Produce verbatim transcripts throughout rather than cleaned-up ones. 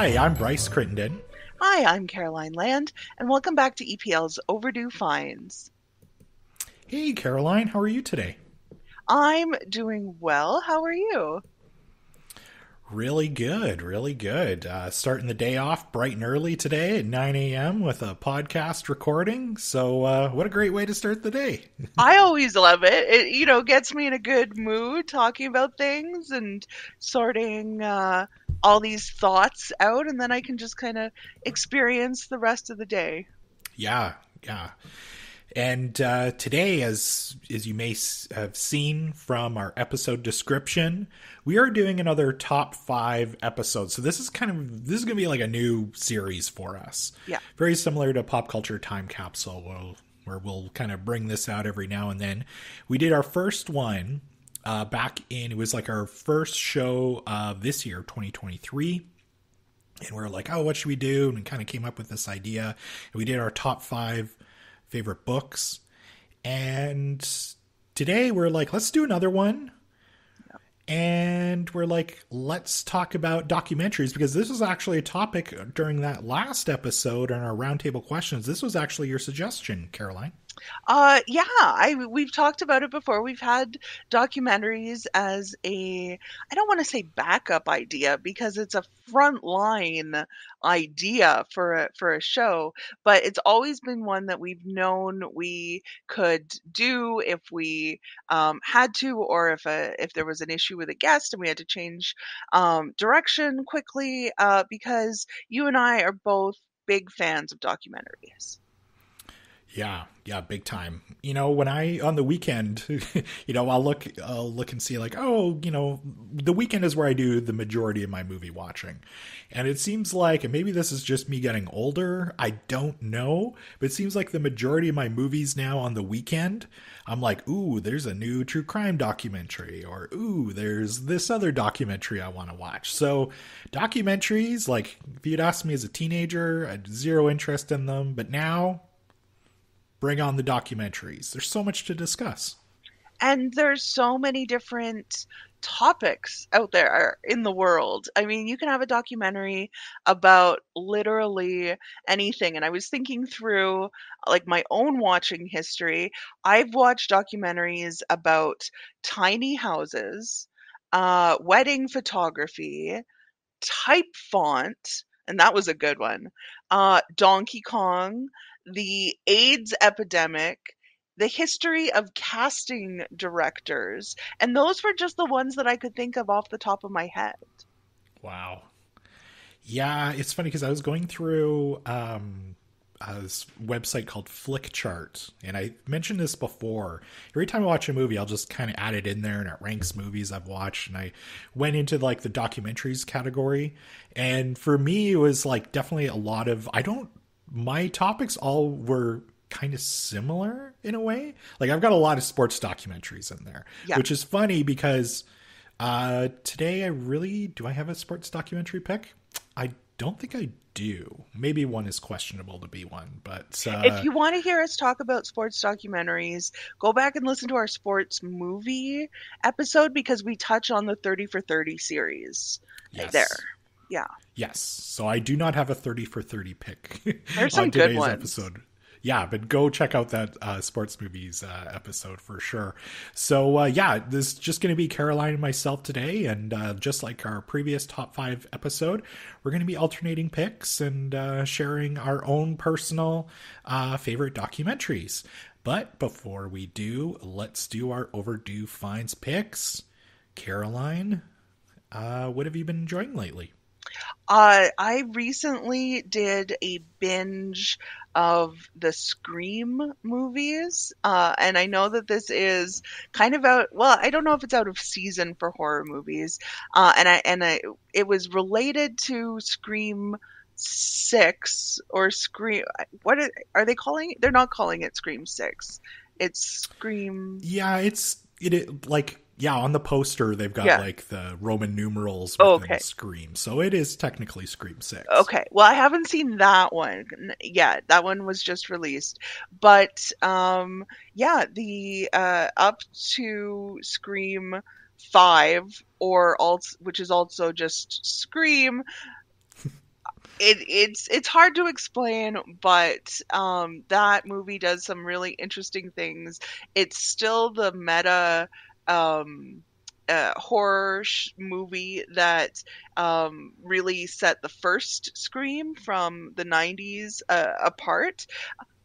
Hi, I'm Bryce Crittenden. Hi, I'm Caroline Land, and welcome back to E P L's Overdue Finds. Hey, Caroline, how are you today? I'm doing well. How are you? Really good, really good. Uh, starting the day off bright and early today at nine a.m. with a podcast recording. So uh, what a great way to start the day. I always love it. It, you know, gets me in a good mood talking about things and sorting uh, all these thoughts out, and then I can just kind of experience the rest of the day. Yeah, yeah. And uh, today, as as you may have seen from our episode description, we are doing another top five episode. So this is kind of this is going to be like a new series for us. Yeah, very similar to Pop Culture Time Capsule, where, where we'll kind of bring this out every now and then. We did our first one uh, back in it was like our first show of this year, twenty twenty-three. And we were like, oh, what should we do? And we kind of came up with this idea. And we did our top five favorite books, and today we're like, let's do another one. Yeah. And we're like, let's talk about documentaries, because this was actually a topic during that last episode on our roundtable questions. This was actually your suggestion, Caroline. Uh, yeah, I, we've talked about it before. We've had documentaries as a, I don't want to say backup idea because it's a frontline idea for a, for a show, but it's always been one that we've known we could do if we um, had to, or if a, if there was an issue with a guest and we had to change um, direction quickly, uh, because you and I are both big fans of documentaries. Yeah. Yeah. Big time. You know, when I, on the weekend, you know, I'll look, I'll look and see like, oh, you know, the weekend is where I do the majority of my movie watching. And it seems like, and maybe this is just me getting older, I don't know, but it seems like the majority of my movies now on the weekend, I'm like, ooh, there's a new true crime documentary, or ooh, there's this other documentary I want to watch. So documentaries, like if you'd asked me as a teenager, I had zero interest in them, but now, bring on the documentaries. There's so much to discuss. And there's so many different topics out there in the world. I mean, you can have a documentary about literally anything. And I was thinking through like my own watching history. I've watched documentaries about tiny houses, uh, wedding photography, type font, and that was a good one, uh, Donkey Kong, the AIDS epidemic, the history of casting directors. And those were just the ones that I could think of off the top of my head. Wow. Yeah, it's funny because I was going through um, a website called Flickchart. And I mentioned this before. Every time I watch a movie, I'll just kind of add it in there and it ranks movies I've watched. And I went into like the documentaries category. And for me, it was like definitely a lot of, I don't, my topics all were kind of similar in a way. Like I've got a lot of sports documentaries in there, yeah. Which is funny because uh, today I really, do I have a sports documentary pick? I don't think I do. Maybe one is questionable to be one, but uh, if you want to hear us talk about sports documentaries, go back and listen to our sports movie episode because we touch on the thirty for thirty series. Yes. There. Yeah. Yes. So I do not have a thirty for thirty pick. There's some on today's good ones. Episode. Yeah, but go check out that uh, sports movies uh, episode for sure. So uh, yeah, this is just going to be Caroline and myself today. And uh, just like our previous top five episode, we're going to be alternating picks and uh, sharing our own personal uh, favorite documentaries. But before we do, let's do our Overdue Finds picks. Caroline, uh, what have you been enjoying lately? Uh, I recently did a binge of the Scream movies, uh, and I know that this is kind of out, well, I don't know if it's out of season for horror movies, uh, and I and I, it was related to Scream six, or Scream, what are, are they calling it? They're not calling it Scream six, it's Scream... Yeah, it's, it, it like... Yeah, on the poster, they've got, yeah. like, the Roman numerals within oh, okay. Scream. So it is technically Scream six. Okay. Well, I haven't seen that one yet. That one was just released. But, um, yeah, the uh, up to Scream five, or also, which is also just Scream, it, it's it's hard to explain, but um, that movie does some really interesting things. It's still the meta um, uh, horror sh- movie that um, really set the first Scream from the nineties uh, apart.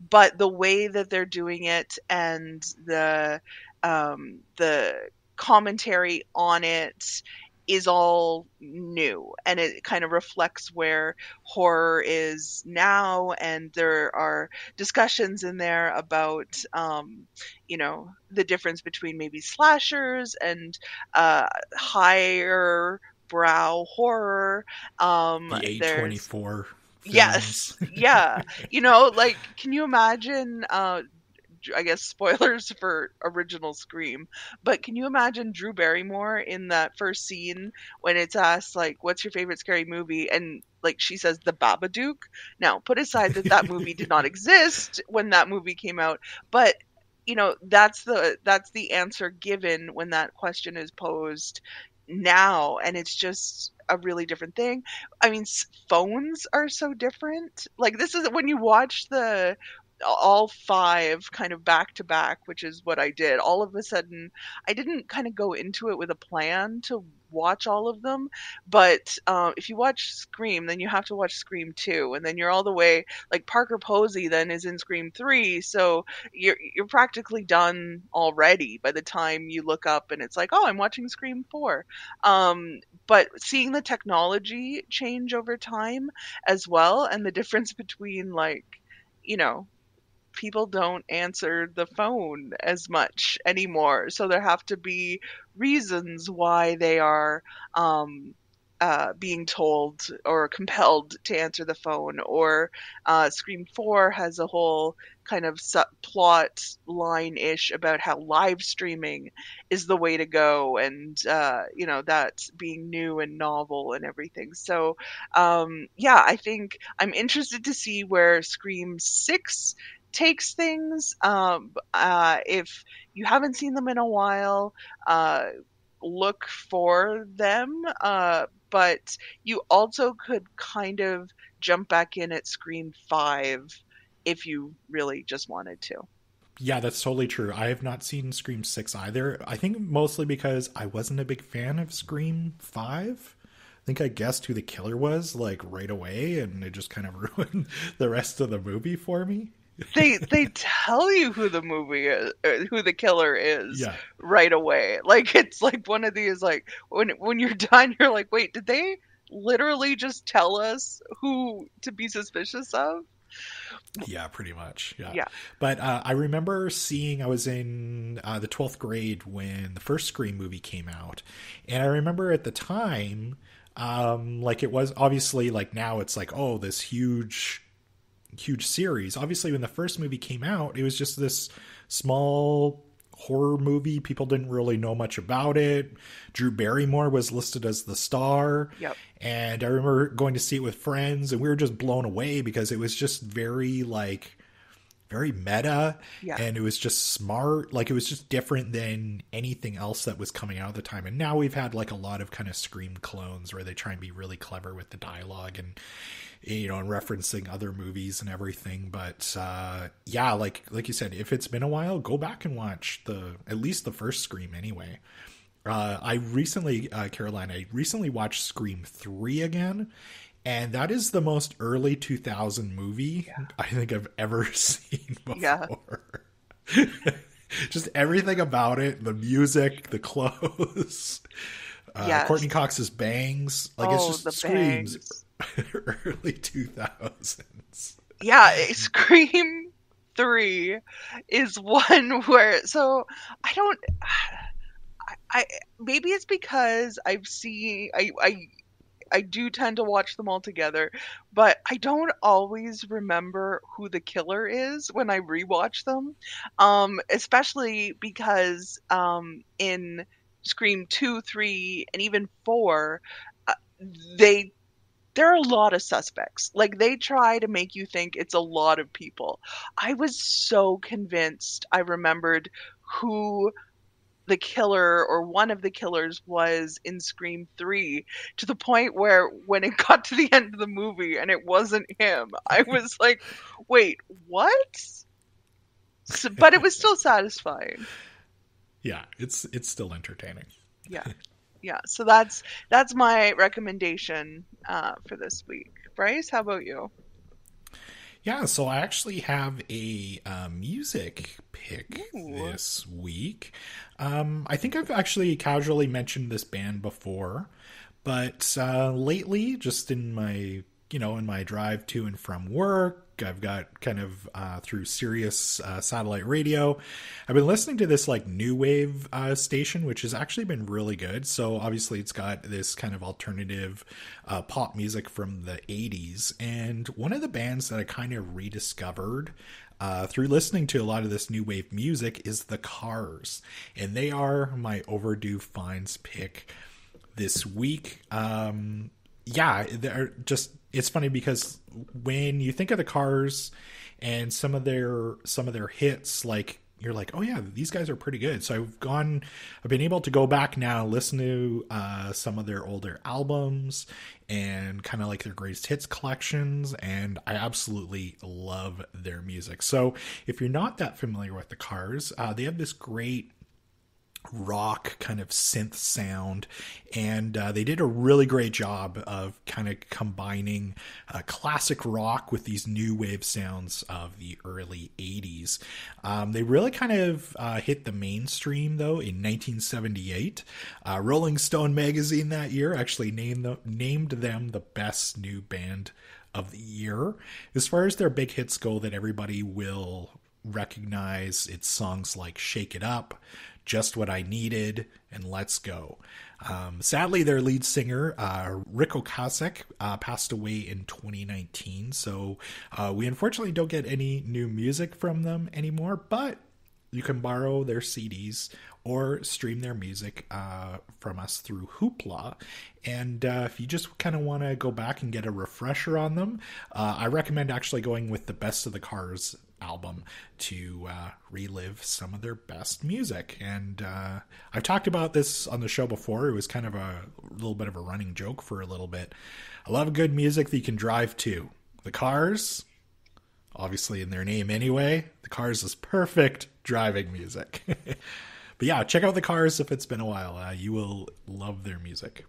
But the way that they're doing it and the um, the commentary on it is all new, and it kind of reflects where horror is now. And there are discussions in there about, um, you know, the difference between maybe slashers and uh, higher brow horror. Um, the A twenty-four. Yes. Yeah. You know, like, can you imagine, uh, I guess spoilers for original Scream, but can you imagine Drew Barrymore in that first scene when it's asked, like, what's your favorite scary movie? And like, she says The Babadook. Now, put aside that that movie did not exist when that movie came out, but you know, that's the, that's the answer given when that question is posed now. And it's just a really different thing. I mean, phones are so different. Like, this is when you watch the all five kind of back to back, which is what I did. All of a sudden, I didn't kind of go into it with a plan to watch all of them. But uh, if you watch Scream, then you have to watch Scream two, and then you're all the way, like, Parker Posey then is in Scream three, so you're you're practically done already by the time you look up and it's like, oh, I'm watching Scream four. Um, but seeing the technology change over time as well, and the difference between, like, you know, people don't answer the phone as much anymore, so there have to be reasons why they are um, uh, being told or compelled to answer the phone. Or uh, Scream four has a whole kind of subplot line-ish about how live streaming is the way to go, and uh, you know, that's being new and novel and everything. So um, yeah, I think I'm interested to see where Scream six takes things. Um, uh, if you haven't seen them in a while, uh, look for them. Uh, but you also could kind of jump back in at Scream five if you really just wanted to. Yeah, that's totally true. I have not seen Scream six either. I think mostly because I wasn't a big fan of Scream five. I think I guessed who the killer was, like, right away, and it just kind of ruined the rest of the movie for me. they they tell you who the movie is, who the killer is, yeah, right away. Like, it's like one of these, like, when when you're done, you're like, wait, did they literally just tell us who to be suspicious of? Yeah, pretty much. Yeah. yeah. But uh, I remember seeing, I was in uh, the twelfth grade when the first Scream movie came out, and I remember at the time, um, like, it was obviously, like, now it's like, oh, this huge. huge series. Obviously, when the first movie came out, it was just this small horror movie. People didn't really know much about it. Drew Barrymore was listed as the star. Yep. And I remember going to see it with friends, and we were just blown away because it was just very, like, very meta. Yeah. And it was just smart. Like, it was just different than anything else that was coming out at the time. And now we've had, like, a lot of kind of Scream clones where they try and be really clever with the dialogue and, you know, and referencing other movies and everything. But uh, yeah, like like you said, if it's been a while, go back and watch the at least the first Scream anyway. Uh, I recently, uh, Caroline, I recently watched Scream three again, and that is the most early two thousand movie yeah. I think I've ever seen before. Yeah. Just everything about it, the music, the clothes, uh, yes. Courtney Cox's bangs, like oh, it's just Screams. Bangs. Early two thousands. Yeah, Scream three is one where, so I don't, I, I maybe it's because I've seen, I, I, I do tend to watch them all together, but I don't always remember who the killer is when I rewatch them, um, especially because um, in Scream two, three, and even four, uh, they there are a lot of suspects. Like, they try to make you think it's a lot of people. I was so convinced I remembered who the killer or one of the killers was in Scream three, to the point where when it got to the end of the movie and it wasn't him, I was like, wait, what? So, but it was still satisfying. Yeah, it's it's still entertaining. Yeah. Yeah, so that's that's my recommendation uh, for this week. Bryce, how about you? Yeah, so I actually have a uh, music pick Ooh. this week. Um, I think I've actually casually mentioned this band before, but uh, lately, just in my you know in my drive to and from work, I've got kind of uh, through Sirius uh, satellite radio, I've been listening to this like new wave uh, station, which has actually been really good. So obviously it's got this kind of alternative uh, pop music from the eighties. And one of the bands that I kind of rediscovered uh, through listening to a lot of this new wave music is The Cars. And they are my Overdue Finds pick this week. Um, yeah, they're just... It's funny because when you think of The Cars and some of their some of their hits, like you're like, oh yeah, these guys are pretty good. So I've gone, I've been able to go back now, listen to uh, some of their older albums and kind of like their greatest hits collections, and I absolutely love their music. So if you're not that familiar with The Cars, uh, they have this great rock kind of synth sound, and uh, they did a really great job of kind of combining uh, classic rock with these new wave sounds of the early eighties. Um, they really kind of uh, hit the mainstream though in nineteen seventy-eight. Uh, Rolling Stone magazine that year actually named the, named them the best new band of the year. As far as their big hits go that everybody will recognize, it's songs like Shake It Up, Just What I Needed, and Let's Go. Um, sadly, their lead singer, uh, Rick Ocasek, uh, passed away in twenty nineteen. So uh, we unfortunately don't get any new music from them anymore, but you can borrow their C Ds or stream their music uh, from us through Hoopla. And uh, if you just kind of want to go back and get a refresher on them, uh, I recommend actually going with the Best of the Cars album to uh, relive some of their best music. And uh, I've talked about this on the show before. It was kind of a little bit of a running joke for a little bit. I love good music that you can drive to. The Cars, obviously in their name anyway, The Cars is perfect driving music. But yeah, check out The Cars if it's been a while. Uh, you will love their music.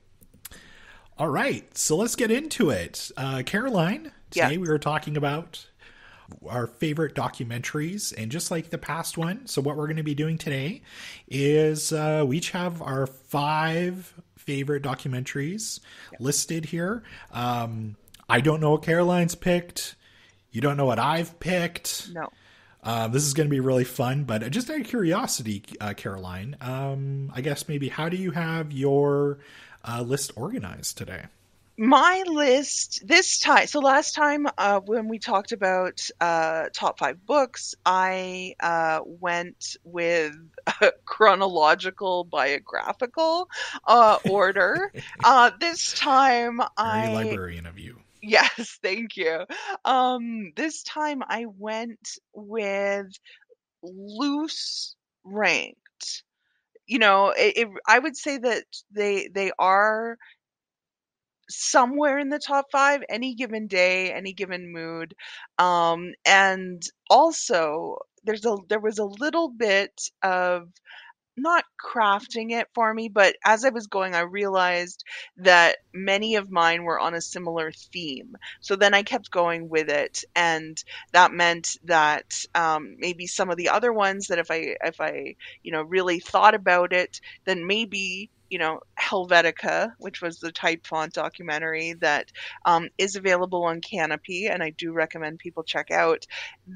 All right, so let's get into it. Uh, Caroline, today yeah. we were talking about our favorite documentaries, and just like the past one, so what we're going to be doing today is uh, we each have our five favorite documentaries yep. listed here. Um, I don't know what Caroline's picked. You don't know what I've picked. No. Uh, this is going to be really fun, but just out of curiosity, uh, Caroline, um, I guess maybe how do you have your uh, list organized today? My list this time, so last time uh, when we talked about uh, top five books, I uh, went with uh, chronological biographical uh, order. uh, this time Very I... librarian of you. Yes, thank you. Um, this time I went with loose ranked. You know, it, it, I would say that they they are... somewhere in the top five any given day, any given mood, um and also there's a there was a little bit of not crafting it for me, but as I was going I realized that many of mine were on a similar theme, so then I kept going with it, and that meant that um maybe some of the other ones that if I if I you know really thought about it, then maybe you know, Helvetica, which was the type font documentary that um, is available on Canopy, and I do recommend people check out,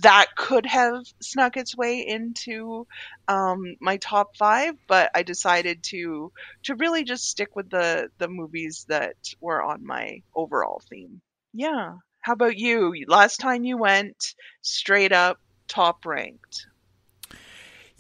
that could have snuck its way into um, my top five, but I decided to to really just stick with the, the movies that were on my overall theme. Yeah. How about you? Last time you went straight up top ranked.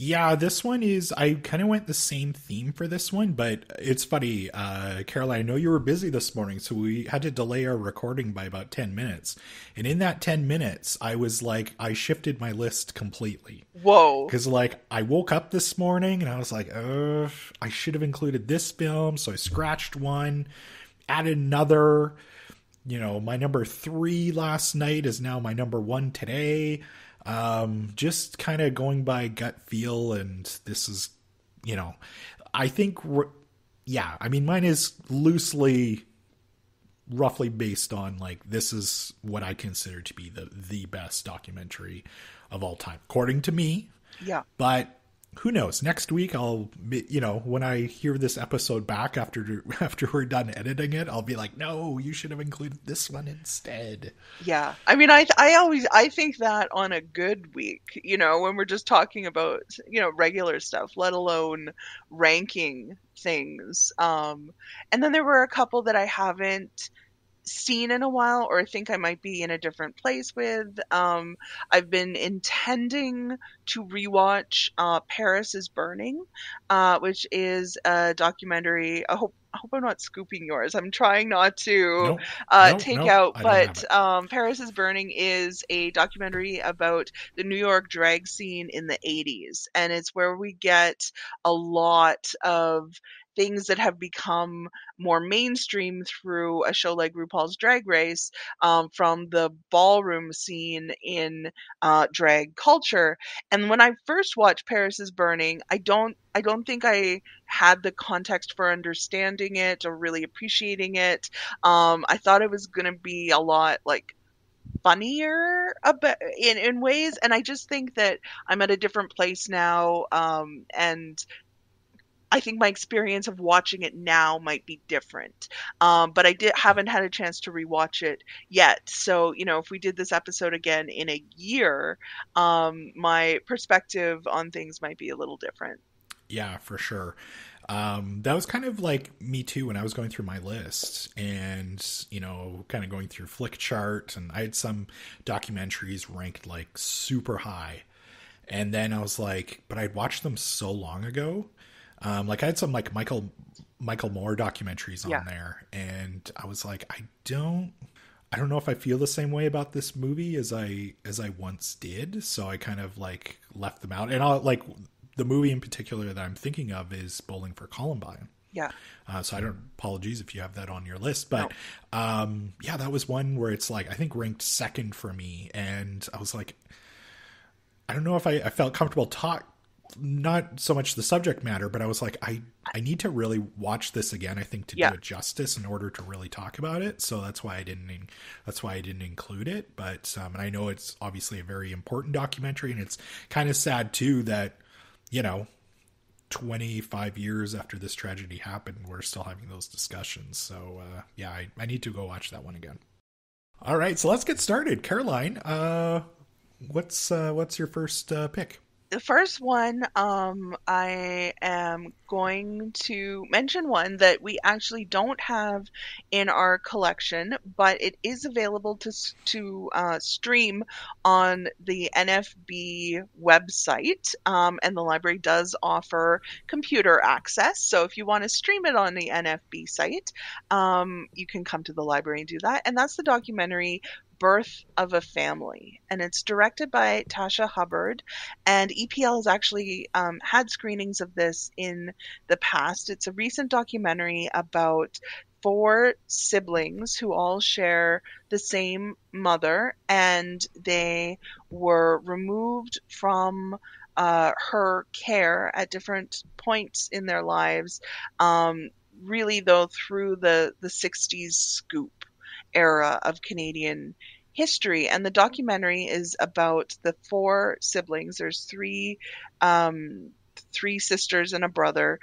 Yeah, this one is, I kind of went the same theme for this one, but it's funny. Uh, Caroline, I know you were busy this morning, so we had to delay our recording by about ten minutes. And in that ten minutes, I was like, I shifted my list completely. Whoa. Because like, I woke up this morning and I was like, uh, I should have included this film. So I scratched one, added another, you know, my number three last night is now my number one today. Um, just kind of going by gut feel, and this is, you know, I think, yeah, I mean, mine is loosely, roughly based on, like, this is what I consider to be the, the best documentary of all time, according to me. Yeah. But who knows? Next week, I'll, you know, when I hear this episode back after, after we're done editing it, I'll be like, no, you should have included this one instead. Yeah. I mean, I, I always, I think that on a good week, you know, when we're just talking about, you know, regular stuff, let alone ranking things. Um, and then there were a couple that I haven't seen in a while, or think I might be in a different place with. Um, I've been intending to rewatch uh, Paris Is Burning, uh, which is a documentary. I hope I hope I'm not scooping yours. I'm trying not to nope, uh, nope, take nope, out, but um, Paris Is Burning is a documentary about the New York drag scene in the eighties, and it's where we get a lot of things that have become more mainstream through a show like RuPaul's Drag Race, um, from the ballroom scene in uh, drag culture. And when I first watched Paris Is Burning, I don't, I don't think I had the context for understanding it or really appreciating it. Um, I thought it was going to be a lot like funnier about, in, in ways. And I just think that I'm at a different place now. Um, and I think my experience of watching it now might be different, um, but I did, haven't had a chance to rewatch it yet. So, you know, if we did this episode again in a year, um, my perspective on things might be a little different. Yeah, for sure. Um, that was kind of like me too when I was going through my list and, you know, kind of going through Flickchart, and I had some documentaries ranked like super high. And then I was like, but I'd watched them so long ago. Um, like I had some like Michael, Michael Moore documentaries on yeah. there, and I was like, I don't, I don't know if I feel the same way about this movie as I, as I once did. So I kind of like left them out. And I'll like the movie in particular that I'm thinking of is Bowling for Columbine. Yeah. Uh, so I don't, apologies if you have that on your list, but, no. um, yeah, that was one where it's like, I think ranked second for me. And I was like, I don't know if I, I felt comfortable talking, not so much the subject matter, but I was like, I, I need to really watch this again, I think, to yeah. do it justice in order to really talk about it. So that's why I didn't, that's why I didn't include it. But, um, and I know it's obviously a very important documentary, and it's kind of sad too that, you know, twenty-five years after this tragedy happened, we're still having those discussions. So, uh, yeah, I, I need to go watch that one again. All right. So let's get started. Caroline, uh, what's, uh, what's your first, uh, pick? The first one, um, I am going to mention one that we actually don't have in our collection, but it is available to to uh, stream on the N F B website, um, and the library does offer computer access. So if you want to stream it on the N F B site, um, you can come to the library and do that. And that's the documentary Birth of a Family, and it's directed by Tasha Hubbard, and E P L has actually um, had screenings of this in the past. It's a recent documentary about four siblings who all share the same mother, and they were removed from uh, her care at different points in their lives, um, really though through the, the sixties scoop era of Canadian history. And the documentary is about the four siblings. There's three, um, three sisters and a brother,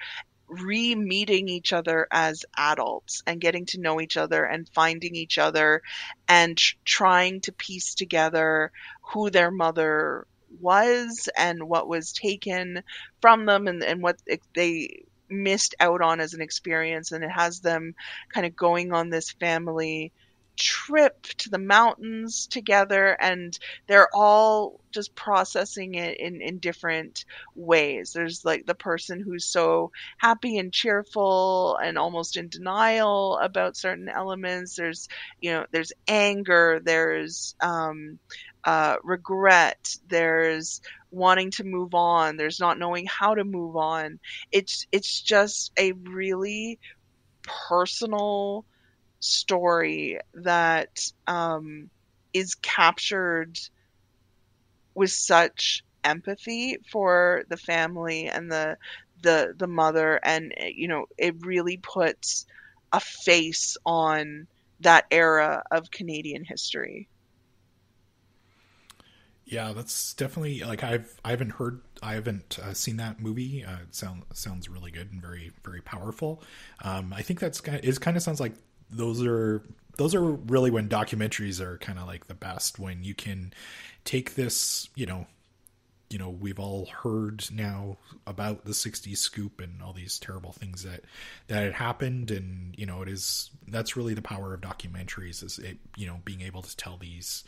re-meeting each other as adults and getting to know each other and finding each other and tr- trying to piece together who their mother was and what was taken from them, and, and what they missed out on as an experience. And it has them kind of going on this family trip to the mountains together, and they're all just processing it in, in different ways. There's like the person who's so happy and cheerful and almost in denial about certain elements. There's, you know, there's anger, there's um, uh, regret, there's wanting to move on, there's not knowing how to move on. It's, it's just a really personal story that um, is captured with such empathy for the family and the the the mother, and you know, it really puts a face on that era of Canadian history. Yeah, that's definitely like I've I haven't heard I haven't uh, seen that movie. Uh, it sounds sounds really good and very very powerful. Um, I think that's kind of, it kind of sounds like. Those are those are really when documentaries are kind of like the best, when you can take this, you know, you know, we've all heard now about the sixties scoop and all these terrible things that that had happened, and you know, it is, that's really the power of documentaries, is it, you know, being able to tell these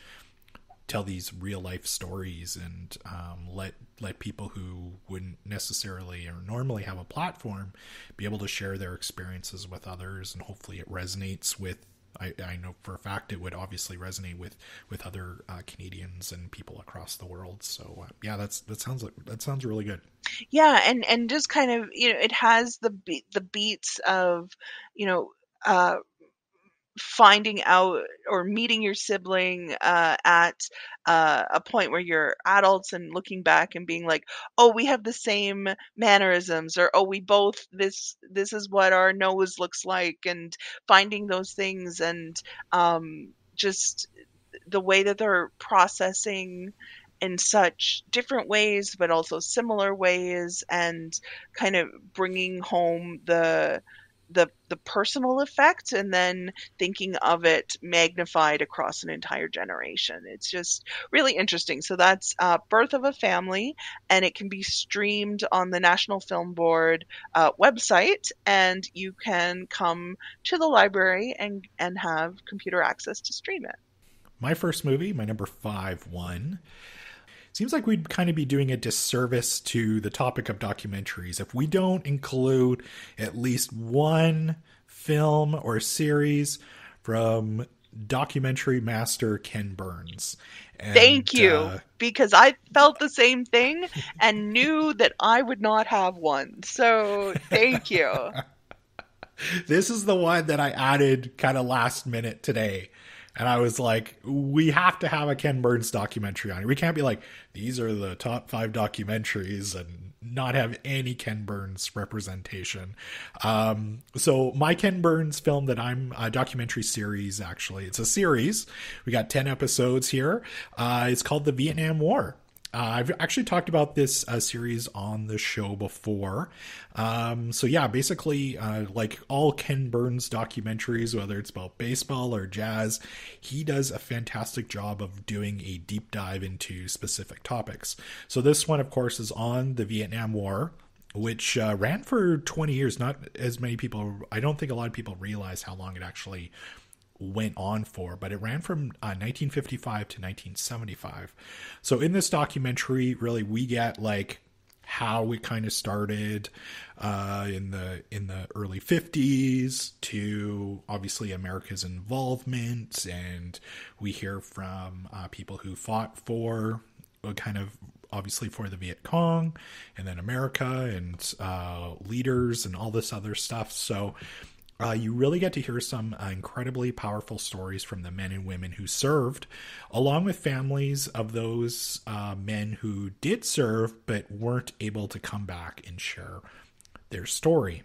tell these real life stories and um, let let people who wouldn't necessarily or normally have a platform be able to share their experiences with others. And hopefully it resonates with, I, I know for a fact it would obviously resonate with, with other uh, Canadians and people across the world. So uh, yeah, that's, that sounds like, that sounds really good. Yeah. And, and just kind of, you know, it has the be- the beats of, you know, uh, finding out or meeting your sibling uh, at uh, a point where you're adults and looking back and being like, oh, we have the same mannerisms, or, oh, we both, this, this is what our nose looks like, and finding those things, and um, just the way that they're processing in such different ways, but also similar ways, and kind of bringing home the, the the personal effect, and then thinking of it magnified across an entire generation. It's just really interesting. So that's uh, Birth of a Family, and it can be streamed on the National Film Board uh, website, and you can come to the library and, and have computer access to stream it. My first movie, my number five one, seems like we'd kind of be doing a disservice to the topic of documentaries if we don't include at least one film or series from documentary master Ken Burns. And, thank you, uh, because I felt the same thing and knew that I would not have one. So thank you. This is the one that I added kind of last minute today. And I was like, we have to have a Ken Burns documentary on it. We can't be like, these are the top five documentaries and not have any Ken Burns representation. Um, so my Ken Burns film that I'm a documentary series, actually, it's a series. We got ten episodes here. Uh, it's called The Vietnam War. Uh, I've actually talked about this uh, series on the show before. Um, so yeah, basically, uh, like all Ken Burns documentaries, whether it's about baseball or jazz, he does a fantastic job of doing a deep dive into specific topics. So this one, of course, is on the Vietnam War, which uh, ran for twenty years. Not as many people, I don't think a lot of people realize how long it actually went on for, but it ran from uh, nineteen fifty-five to nineteen seventy-five. So in this documentary, really, we get like how it kind of started uh, in the in the early fifties to obviously America's involvement, and we hear from uh, people who fought for uh, kind of obviously for the Viet Cong, and then America, and uh, leaders, and all this other stuff. So. Uh, you really get to hear some uh, incredibly powerful stories from the men and women who served, along with families of those uh, men who did serve but weren't able to come back and share their story.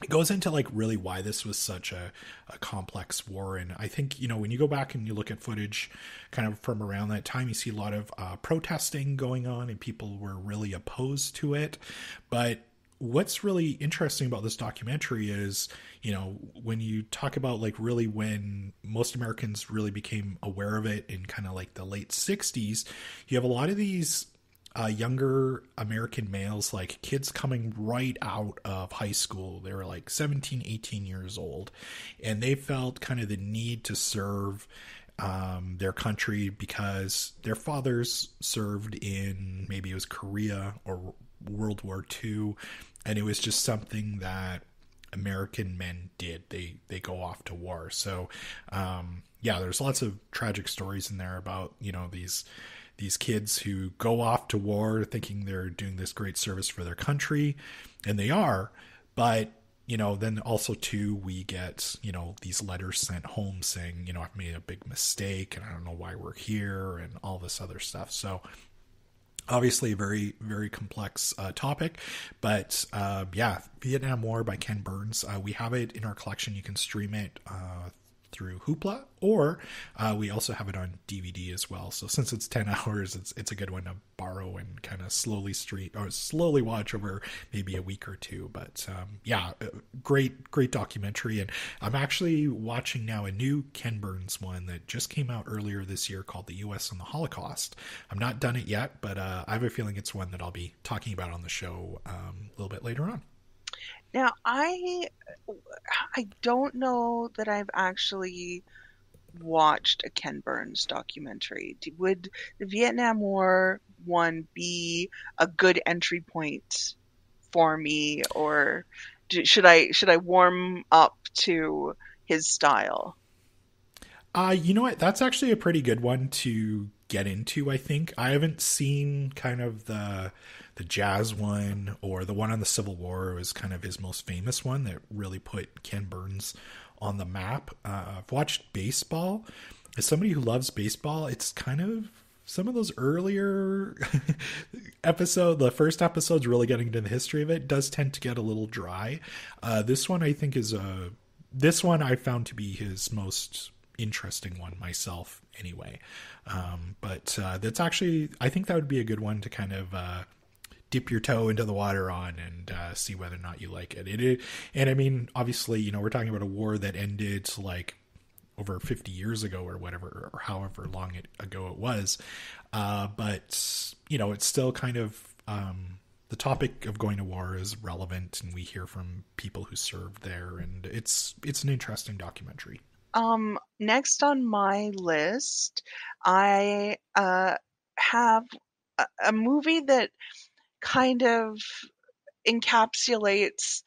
It goes into like really why this was such a, a complex war. And I think, you know, when you go back and you look at footage kind of from around that time, you see a lot of uh, protesting going on, and people were really opposed to it. But what's really interesting about this documentary is, you know, when you talk about like really when most Americans really became aware of it in kind of like the late sixties, you have a lot of these uh, younger American males, like kids coming right out of high school. They were like seventeen, eighteen years old, and they felt kind of the need to serve um, their country because their fathers served in, maybe it was Korea or World War Two, and it was just something that American men did. They they go off to war. So um, yeah, there's lots of tragic stories in there about, you know, these these kids who go off to war thinking they're doing this great service for their country, and they are, but you know, then also too, we get, you know, these letters sent home saying, you know, I've made a big mistake and I don't know why we're here and all this other stuff. So obviously a very, very complex uh, topic, but uh, yeah, Vietnam War by Ken Burns. Uh, we have it in our collection. You can stream it uh, through Hoopla, or uh, we also have it on D V D as well. So since it's ten hours, it's it's a good one to borrow and kind of slowly stream or slowly watch over maybe a week or two. But um, yeah, great, great documentary. And I'm actually watching now a new Ken Burns one that just came out earlier this year called The U S and the Holocaust. I'm not done it yet, but uh, I have a feeling it's one that I'll be talking about on the show um, a little bit later on. Now, I, I don't know that I've actually watched a Ken Burns documentary. Would the Vietnam War one be a good entry point for me, or should I should I warm up to his style? Uh, you know what? That's actually a pretty good one to get into, I think. I haven't seen kind of the... the jazz one or the one on the Civil War was kind of his most famous one that really put Ken Burns on the map. Uh, I've watched baseball. As somebody who loves baseball, it's kind of some of those earlier episodes, the first episodes really getting into the history of it, does tend to get a little dry. Uh, this one I think is a, this one I found to be his most interesting one myself anyway. Um, but uh, that's actually, I think that would be a good one to kind of, uh, dip your toe into the water on and uh, see whether or not you like it. It, it. And I mean, obviously, you know, we're talking about a war that ended like over fifty years ago or whatever, or however long it, ago it was. Uh, but, you know, it's still kind of um, the topic of going to war is relevant, and we hear from people who served there. And it's it's an interesting documentary. Um, next on my list, I uh, have a, a movie that kind of encapsulates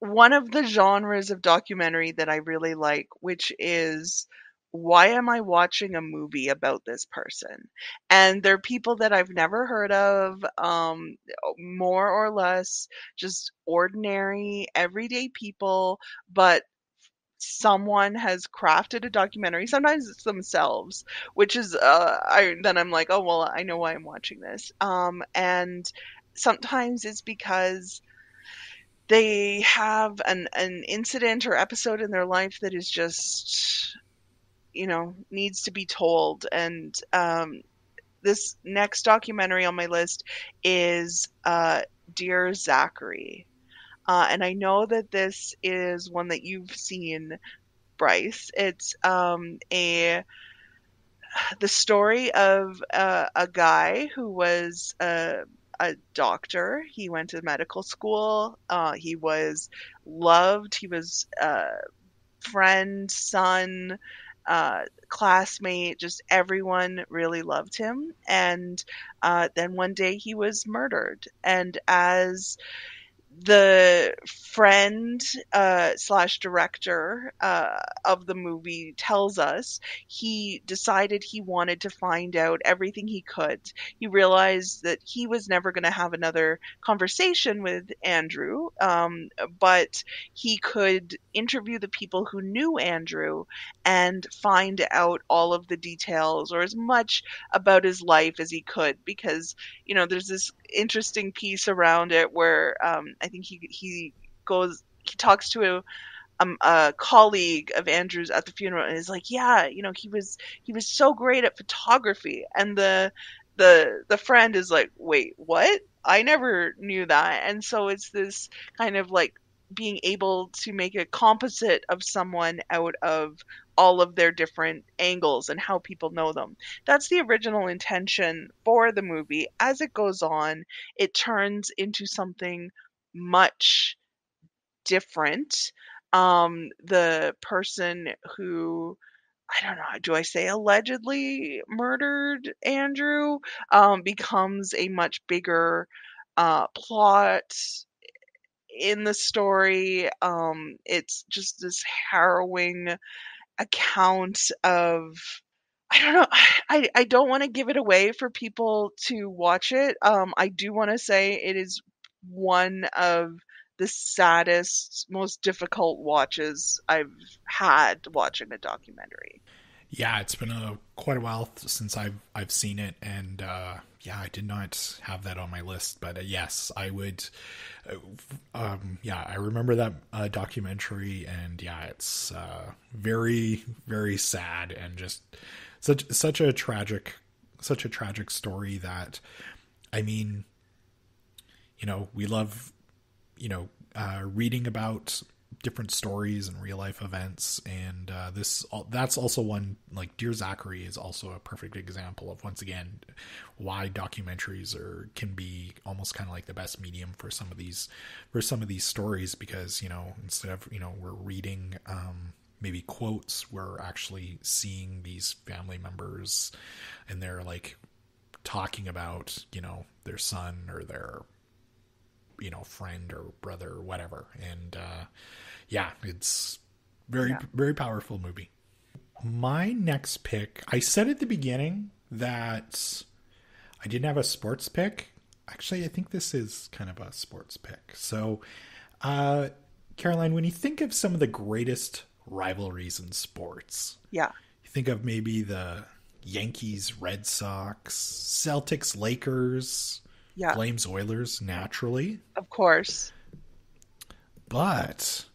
one of the genres of documentary that I really like, which is, why am I watching a movie about this person? And they're people that I've never heard of, um, more or less just ordinary, everyday people, but someone has crafted a documentary. Sometimes it's themselves, which is uh I, then I'm like, oh well, I know why I'm watching this. Um and sometimes it's because they have an an incident or episode in their life that is just, you know, needs to be told. And um this next documentary on my list is uh Dear Zachary. Uh, and I know that this is one that you've seen, Bryce. It's um, a the story of uh, a guy who was a, a doctor. He went to medical school. Uh, he was loved. He was a friend, son, uh, classmate. Just everyone really loved him. And uh, then one day he was murdered. And as the friend uh, slash director uh, of the movie tells us, he decided he wanted to find out everything he could. He realized that he was never going to have another conversation with Andrew, um, but he could interview the people who knew Andrew and find out all of the details, or as much about his life as he could, because, you know, there's this interesting piece around it where um, I think he he goes he talks to a, um, a colleague of Andrew's at the funeral and is like, yeah, you know, he was he was so great at photography, and the the the friend is like, wait, what? I never knew that. And so it's this kind of like being able to make a composite of someone out of all of their different angles and how people know them. That's the original intention for the movie. As it goes on, it turns into something much different. Um, the person who, I don't know, do I say allegedly murdered Andrew, um, becomes a much bigger uh, plot in the story. Um, it's just this harrowing account of, I don't know, I, I don't want to give it away for people to watch it. Um, I do want to say it is one of the saddest, most difficult watches I've had watching a documentary. Yeah, it's been a quite a while since I've I've seen it, and uh, yeah, I did not have that on my list. But uh, yes, I would. Uh, um, yeah, I remember that uh, documentary, and yeah, it's uh, very very sad and just such such a tragic such a tragic story that, I mean, you know, we love, you know, uh, reading about different stories and real life events. And, uh, this, that's also one, like Dear Zachary is also a perfect example of, once again, why documentaries are, can be almost kind of like the best medium for some of these, for some of these stories, because, you know, instead of, you know, we're reading, um, maybe quotes, we're actually seeing these family members and they're like talking about, you know, their son or their, you know, friend or brother or whatever. And uh yeah, it's very yeah. very powerful movie. My next pick, I said at the beginning that I didn't have a sports pick. Actually, I think this is kind of a sports pick. So uh Caroline, when you think of some of the greatest rivalries in sports, yeah, you think of maybe the Yankees, Red Sox, Celtics, Lakers. Yeah. Flames, Oilers, naturally. Of course. But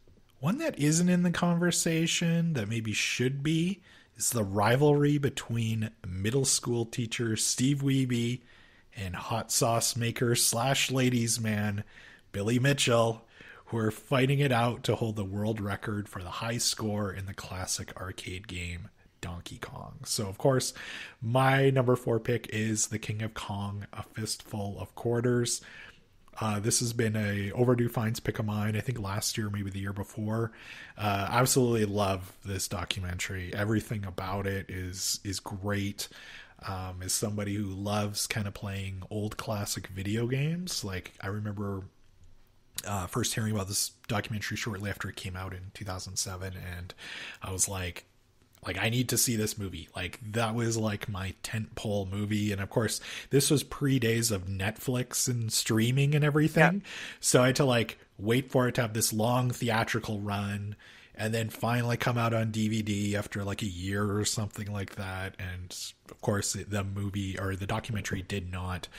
one that isn't in the conversation that maybe should be is the rivalry between middle school teacher Steve Wiebe and hot sauce maker slash ladies man Billy Mitchell, who are fighting it out to hold the world record for the high score in the classic arcade game Donkey Kong. So of course, my number four pick is The King of Kong, A Fistful of Quarters. Uh, this has been a Overdue Finds pick of mine, I think last year, maybe the year before. Uh, absolutely love this documentary. Everything about it is, is great. Um, as somebody who loves kind of playing old classic video games, like I remember Uh, first hearing about this documentary shortly after it came out in two thousand seven, and I was like, Like, I need to see this movie. Like, that was, like, my tentpole movie. And, of course, this was pre-days of Netflix and streaming and everything. Yeah. So I had to, like, wait for it to have this long theatrical run and then finally come out on D V D after, like, a year or something like that. And, of course, the movie or the documentary did not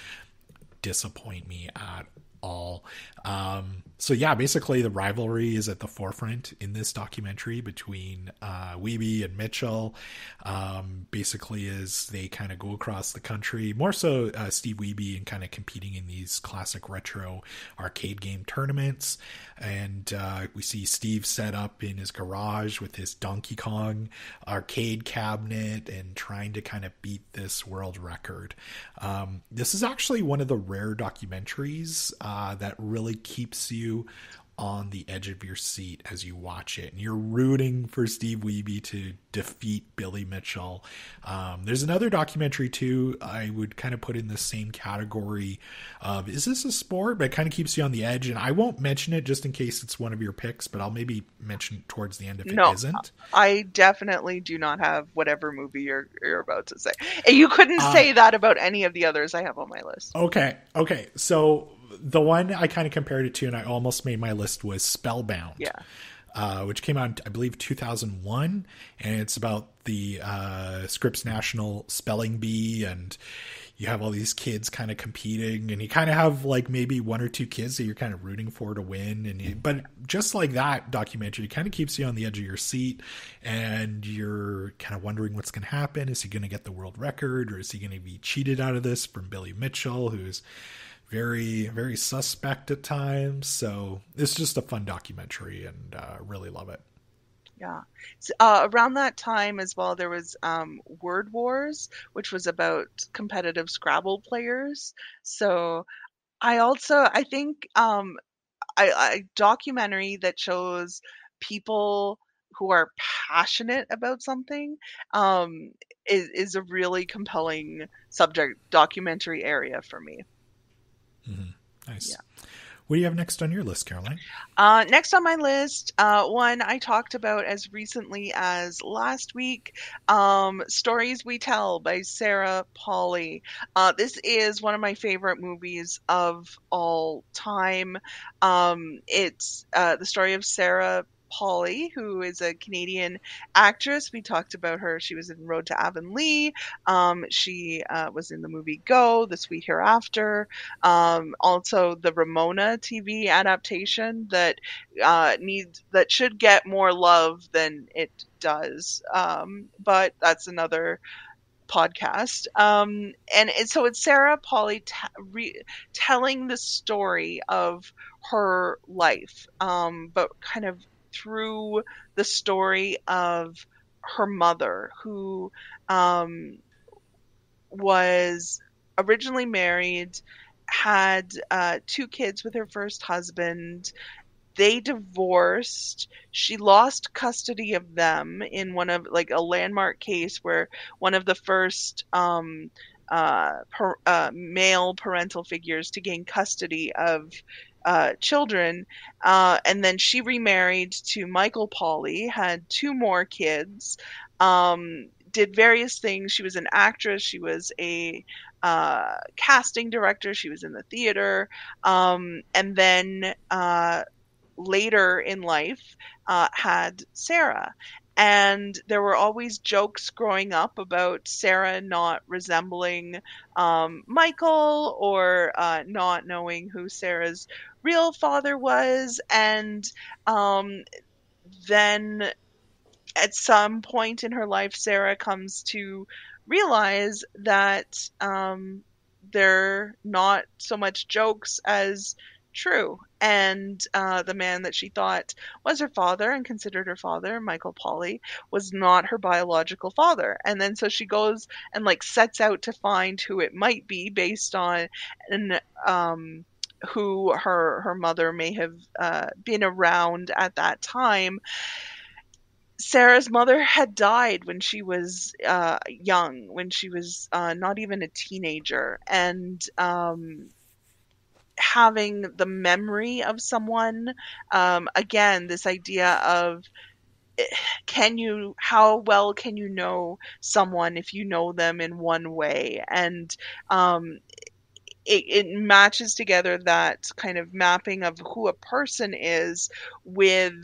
disappoint me at all. Um, so yeah, basically the rivalry is at the forefront in this documentary between uh, Wiebe and Mitchell. Um, basically, as they kind of go across the country, more so uh, Steve Wiebe, and kind of competing in these classic retro arcade game tournaments. And uh, we see Steve set up in his garage with his Donkey Kong arcade cabinet and trying to kind of beat this world record. Um, this is actually one of the rare documentaries Um, Uh, that really keeps you on the edge of your seat as you watch it, and you're rooting for Steve Wiebe to defeat Billy Mitchell. Um, there's another documentary too I would kind of put in the same category of, is this a sport? But it kind of keeps you on the edge, and I won't mention it just in case it's one of your picks, but I'll maybe mention it towards the end if no, it isn't. I definitely do not have whatever movie you're, you're about to say. You couldn't uh, say that about any of the others I have on my list. Okay. Okay. So the one I kind of compared it to, and I almost made my list, was Spellbound, yeah. uh, which came out, I believe, two thousand one. And it's about the uh, Scripps National Spelling Bee. And you have all these kids kind of competing. And you kind of have like maybe one or two kids that you're kind of rooting for to win. And you, But just like that documentary, it kind of keeps you on the edge of your seat. And you're kind of wondering what's going to happen. Is he going to get the world record? Or is he going to be cheated out of this from Billy Mitchell, who's very, very suspect at times. So it's just a fun documentary, and uh, really love it. Yeah. So, uh, around that time as well, there was um, Word Wars, which was about competitive Scrabble players. So I also, I think um, I, I documentary that shows people who are passionate about something um, is, is a really compelling subject documentary area for me. Mm-hmm. Nice. Yeah. What do you have next on your list, Caroline? Uh, next on my list, uh, one I talked about as recently as last week, um, Stories We Tell by Sarah Polley. Uh, this is one of my favorite movies of all time. Um, it's uh, the story of Sarah Polley, who is a Canadian actress. We talked about her. She was in Road to Avonlea. Um, she uh, was in the movie Go, This We Hereafter. Um, also, the Ramona T V adaptation that uh, needs that should get more love than it does. Um, but that's another podcast. Um, and it, so it's Sarah Polley t- re- telling the story of her life, um, but kind of through the story of her mother, who um, was originally married, had uh, two kids with her first husband. They divorced. She lost custody of them in one of, like, a landmark case where one of the first um, uh, per, uh, male parental figures to gain custody of Uh, children, uh, and then she remarried to Michael Polley, had two more kids, um, did various things. She was an actress, she was a uh, casting director, she was in the theater, um, and then uh, later in life uh, had Sarah. And there were always jokes growing up about Sarah not resembling um, Michael, or uh, not knowing who Sarah's real father was. And um, then at some point in her life, Sarah comes to realize that um, they're not so much jokes as true. And uh, the man that she thought was her father and considered her father, Michael Polley, was not her biological father. And then so she goes and, like, sets out to find who it might be based on and um, who her her mother may have uh, been around at that time. Sarah's mother had died when she was uh, young, when she was uh, not even a teenager. And um having the memory of someone, um, again, this idea of can you, how well can you know someone if you know them in one way? And um, it, it matches together that kind of mapping of who a person is with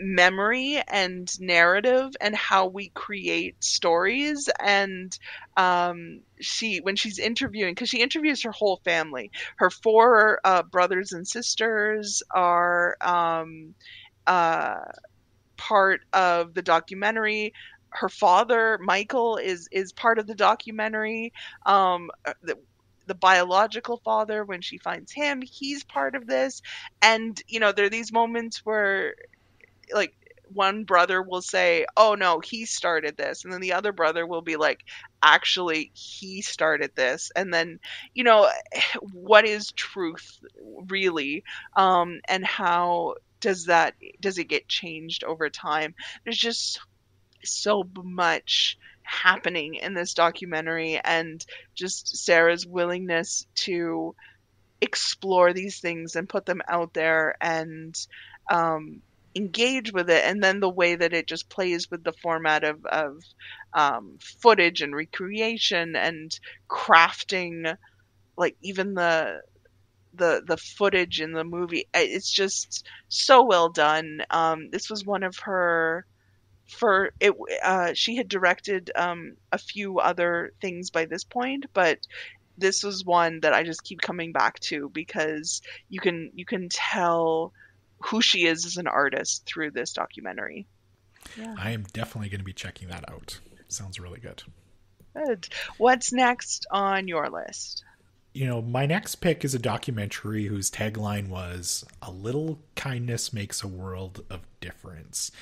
memory and narrative and how we create stories. And um she, when she's interviewing, because she interviews her whole family, her four uh, brothers and sisters are um uh part of the documentary. Her father, Michael, is is part of the documentary. um the, the biological father, when she finds him, he's part of this. And you know, there are these moments where, like, one brother will say, oh no, he started this, and then the other brother will be like, actually he started this. And then, you know, what is truth really, um and how does that does it get changed over time? There's just so much happening in this documentary, and just Sarah's willingness to explore these things and put them out there and um engage with it. And then the way that it just plays with the format of, of um, footage and recreation and crafting, like, even the the the footage in the movie, it's just so well done. Um, this was one of her for it uh, she had directed um, a few other things by this point, but this was one that I just keep coming back to, because you can you can tell who she is as an artist through this documentary. Yeah. I am definitely going to be checking that out. Sounds really good. Good. What's next on your list? you know, my next pick is a documentary whose tagline was "A Little Kindness Makes a World of Difference."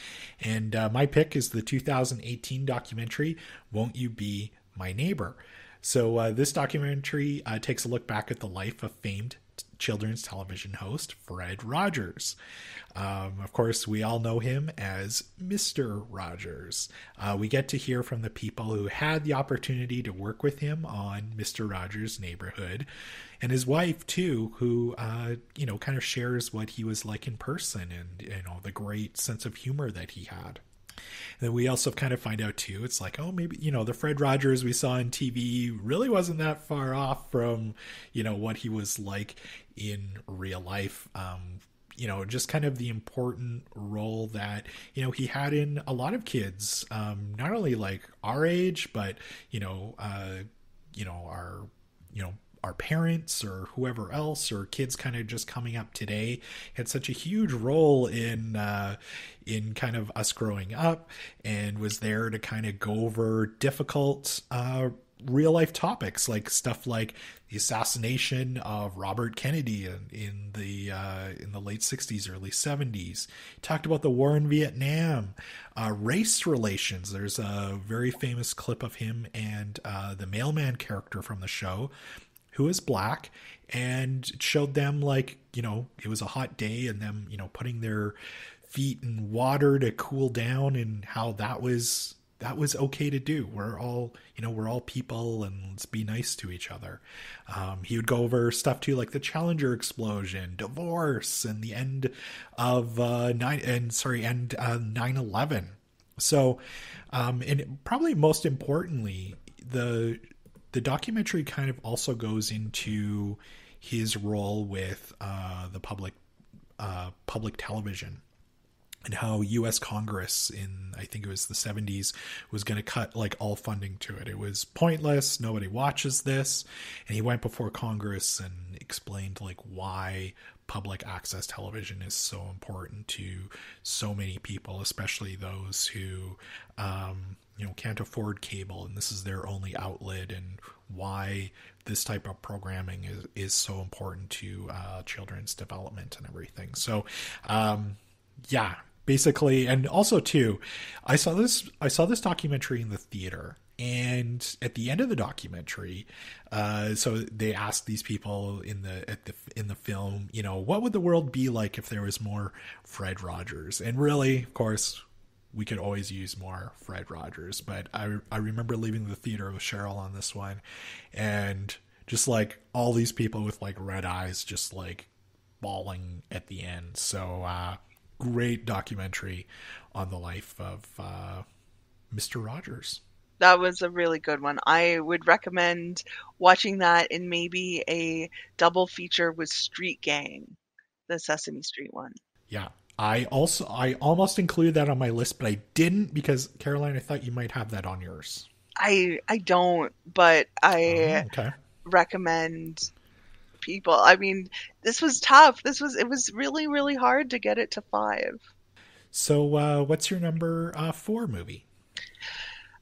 And uh, my pick is the two thousand eighteen documentary, "Won't You Be My Neighbor?" So uh, this documentary uh, takes a look back at the life of famed children's television host Fred Rogers. Um, of course, we all know him as Mister Rogers. Uh, we get to hear from the people who had the opportunity to work with him on Mister Rogers' Neighborhood, and his wife too, who uh, you know, kind of shares what he was like in person and, you know, the great sense of humor that he had. And then we also kind of find out too, it's like, oh, maybe, you know, the Fred Rogers we saw on T V really wasn't that far off from, you know, what he was like in real life. Um, you know, just kind of the important role that, you know, he had in a lot of kids, um, not only like our age, but, you know, uh, you know, our, you know, our parents or whoever else, or kids kind of just coming up today, had such a huge role in uh, in kind of us growing up, and was there to kind of go over difficult uh, real life topics, like stuff like the assassination of Robert Kennedy in, in the uh, in the late sixties, early seventies. Talked about the war in Vietnam, uh, race relations. There's a very famous clip of him and uh, the mailman character from the show, who is black, and showed them, like, you know, it was a hot day and them, you know, putting their feet in water to cool down, and how that was, that was okay to do. We're all, you know, we're all people, and let's be nice to each other. Um, he would go over stuff too, like the Challenger explosion, divorce, and the end of uh nine and sorry, end uh, nine eleven. So, um, and probably most importantly, the, The documentary kind of also goes into his role with uh, the public uh, public television, and how U S Congress in, I think it was the seventies, was going to cut like all funding to it. It was pointless. Nobody watches this. And he went before Congress and explained like why public access television is so important to so many people, especially those who, um, you know, can't afford cable, and this is their only outlet, and why this type of programming is, is so important to uh, children's development and everything. So, um, yeah, basically. And also too, I saw this, I saw this documentary in the theater, and at the end of the documentary, uh, so they asked these people in the, at the, in the film, you know, what would the world be like if there was more Fred Rogers? And really, of course, we could always use more Fred Rogers, but I I remember leaving the theater with Cheryl on this one, and just like all these people with like red eyes, just like bawling at the end. So uh, great documentary on the life of uh, Mister Rogers. That was a really good one. I would recommend watching that in maybe a double feature with Street Gang, the Sesame Street one. Yeah. I also, I almost included that on my list, but I didn't, because Caroline, I thought you might have that on yours. I, I don't, but I oh, okay. recommend people. I mean, this was tough. This was, it was really, really hard to get it to five. So, uh, what's your number uh, four movie?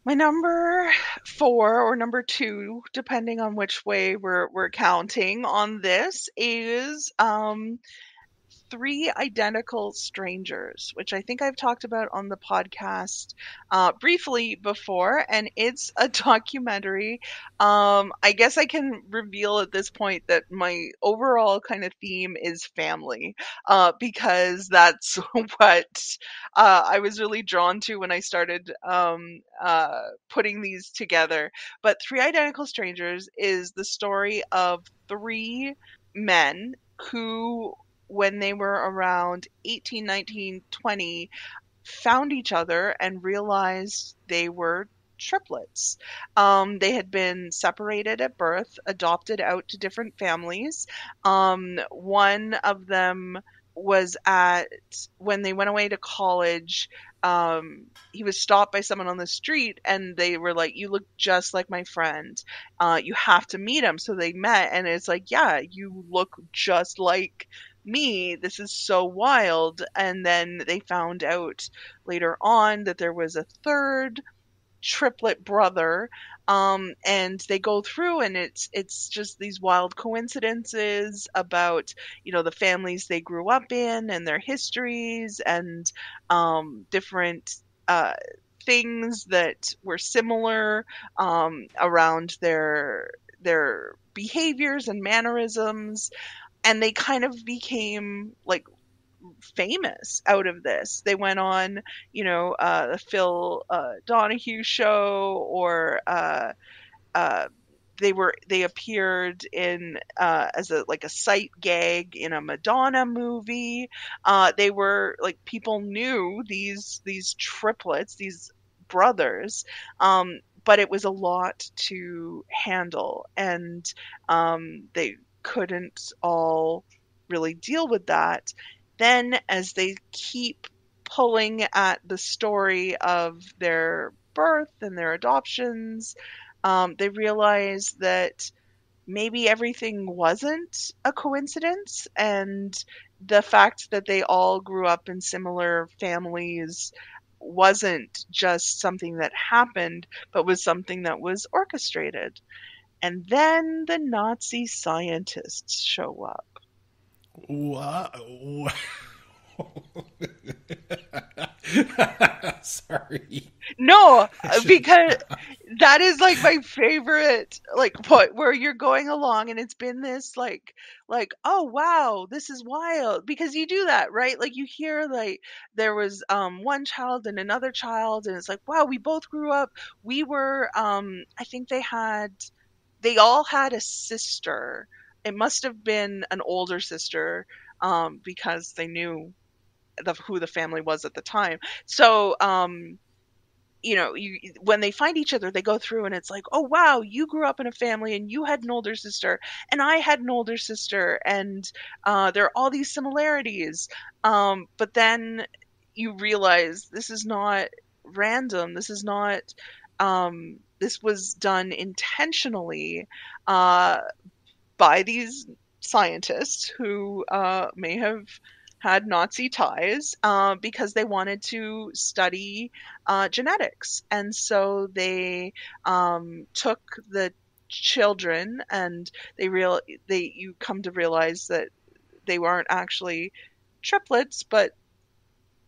My number four, or number two, depending on which way we're, we're counting on this, is, um, Three Identical Strangers, which I think I've talked about on the podcast uh, briefly before, and it's a documentary. Um, I guess I can reveal at this point that my overall kind of theme is family, uh, because that's what uh, I was really drawn to when I started um, uh, putting these together. But Three Identical Strangers is the story of three men who, when they were around eighteen, nineteen, twenty, found each other and realized they were triplets. Um, they had been separated at birth, adopted out to different families. Um, one of them was at, when they went away to college, um, he was stopped by someone on the street, and they were like, "You look just like my friend. Uh, you have to meet him." So they met, and it's like, yeah, you look just like me. This is so wild. And then they found out later on that there was a third triplet brother Um, and they go through, and it's it's just these wild coincidences about, you know, the families they grew up in and their histories, and um, different uh, things that were similar um, around their their behaviors and mannerisms. And they kind of became like famous out of this. They went on, you know, uh, the Phil uh, Donahue show, or uh, uh, they were they appeared in uh, as a like a sight gag in a Madonna movie. Uh, they were like, people knew these these triplets, these brothers, um, but it was a lot to handle, and um, they couldn't all really deal with that. Then, as they keep pulling at the story of their birth and their adoptions, um, they realize that maybe everything wasn't a coincidence, and the fact that they all grew up in similar families wasn't just something that happened, but was something that was orchestrated. And then the Nazi scientists show up. Wow. Sorry. No, because that is like my favorite, like, point where you're going along, and it's been this like like oh wow, this is wild, because you do that, right? Like, you hear like there was um one child and another child, and it's like, wow, we both grew up, we were um I think they had they all had a sister. It must have been an older sister, um, because they knew the, who the family was at the time. So, um, you know, you, when they find each other, they go through, and it's like, oh, wow, you grew up in a family, and you had an older sister, and I had an older sister, and uh, there are all these similarities. Um, but then you realize this is not random. This is not um, – this was done intentionally uh, – by these scientists who uh, may have had Nazi ties, uh, because they wanted to study uh, genetics. And so they um, took the children, and they real they you come to realize that they weren't actually triplets, but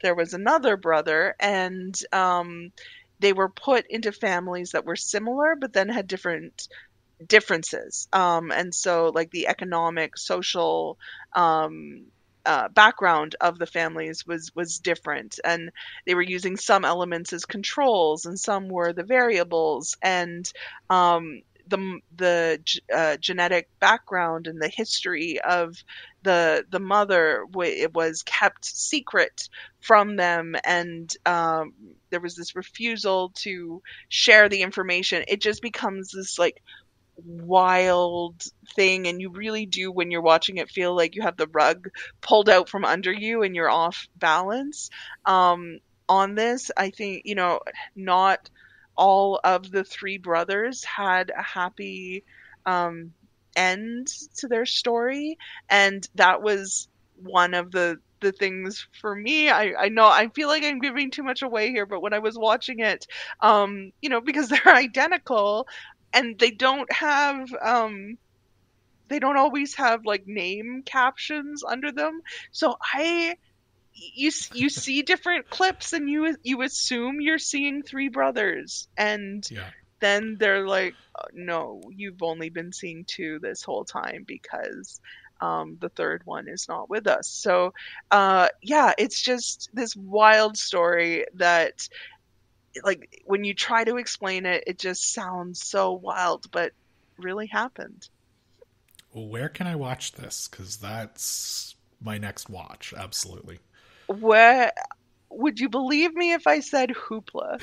there was another brother, and um, they were put into families that were similar, but then had different differences, um and so like the economic, social um uh background of the families was was different, and they were using some elements as controls, and some were the variables, and um the the uh, genetic background and the history of the the mother, it was kept secret from them, and um, there was this refusal to share the information. It just becomes this like wild thing, and you really do, when you're watching it, feel like you have the rug pulled out from under you and you're off balance um on this. I think, you know, not all of the three brothers had a happy um end to their story, and that was one of the the things for me. I, I know I feel like I'm giving too much away here, but when I was watching it, um you know, because they're identical, and they don't have, um, they don't always have like name captions under them. So I, you you see different clips, and you you assume you're seeing three brothers, and yeah. Then they're like, no, you've only been seeing two this whole time, because um, the third one is not with us. So uh, yeah, it's just this wild story that, like, when you try to explain it, it just sounds so wild, but really happened. Well, where can I watch this? Because that's my next watch. Absolutely. Where would you believe me if I said Hoopla?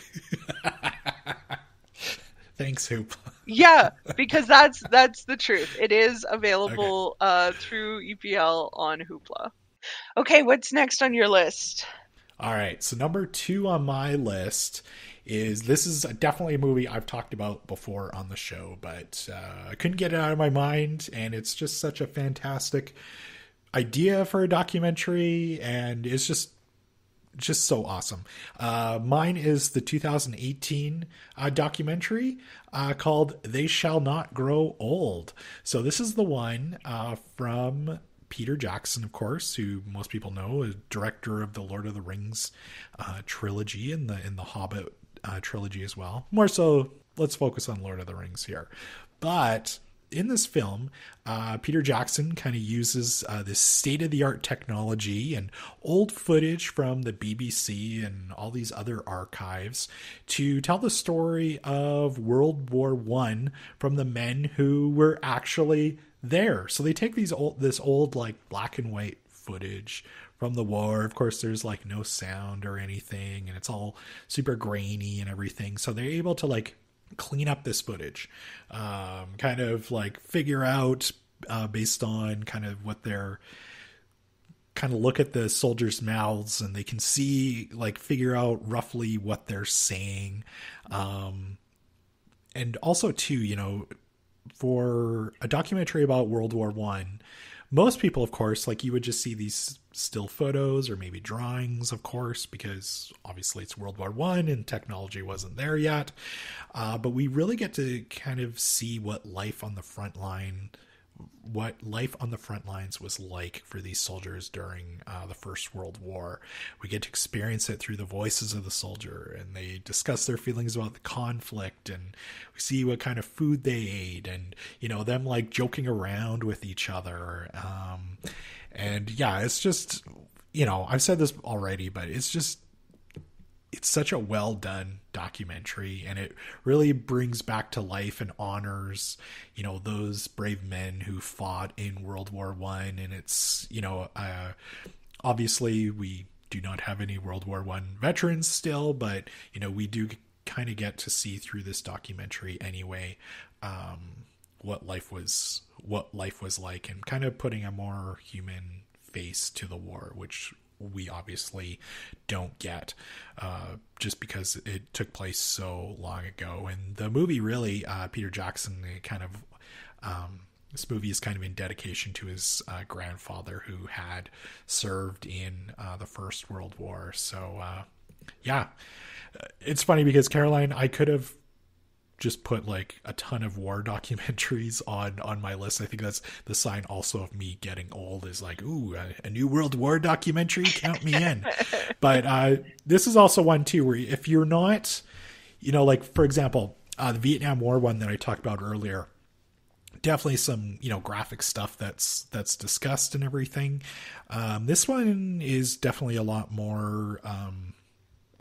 Thanks, Hoopla. Yeah, because that's that's the truth. It is available okay. uh, through E P L on Hoopla. Okay, what's next on your list? All right, so number two on my list is, this is definitely a movie I've talked about before on the show, but uh, I couldn't get it out of my mind, and it's just such a fantastic idea for a documentary, and it's just just so awesome. Uh, mine is the two thousand eighteen uh, documentary uh, called They Shall Not Grow Old. So this is the one uh, from Peter Jackson, of course, who most people know is director of the Lord of the Rings uh, trilogy and the in the Hobbit uh, trilogy as well. More so, let's focus on Lord of the Rings here. But in this film, uh, Peter Jackson kind of uses uh, this state-of-the-art technology and old footage from the B B C and all these other archives to tell the story of World War One from the men who were actually there. So they take these old, this old like black and white footage from the war. Of course, there's like no sound or anything, and it's all super grainy and everything. So they're able to like clean up this footage, um, kind of like figure out uh, based on kind of what their kind of look at the soldiers' mouths, and they can see like figure out roughly what they're saying, um, and also too, you know. For a documentary about World War One, most people, of course, like you would just see these still photos or maybe drawings, of course, because obviously it's World War One and technology wasn't there yet. Uh, but we really get to kind of see what life on the front line, what life on the front lines was like for these soldiers during uh, the First World War. We get to experience it through the voices of the soldier, and they discuss their feelings about the conflict, and we see what kind of food they ate, and, you know, them like joking around with each other. Um, and yeah, it's just, you know, I've said this already, but it's just, it's such a well done documentary, and it really brings back to life and honors, you know, those brave men who fought in World War One. And it's, you know, uh, obviously we do not have any World War One veterans still, but, you know, we do kind of get to see through this documentary anyway, um, what life was, what life was like, and kind of putting a more human face to the war, which we obviously don't get uh, just because it took place so long ago. And the movie really, uh, Peter Jackson kind of, um, this movie is kind of in dedication to his uh, grandfather who had served in uh, the First World War. So uh, yeah, it's funny because Caroline, I could have just put like a ton of war documentaries on, on my list. I think that's the sign also of me getting old is like, ooh, a, a new World War documentary, count me in. But uh, this is also one too, where if you're not, you know, like for example, uh, the Vietnam War one that I talked about earlier, definitely some, you know, graphic stuff that's, that's discussed and everything. Um, this one is definitely a lot more, um,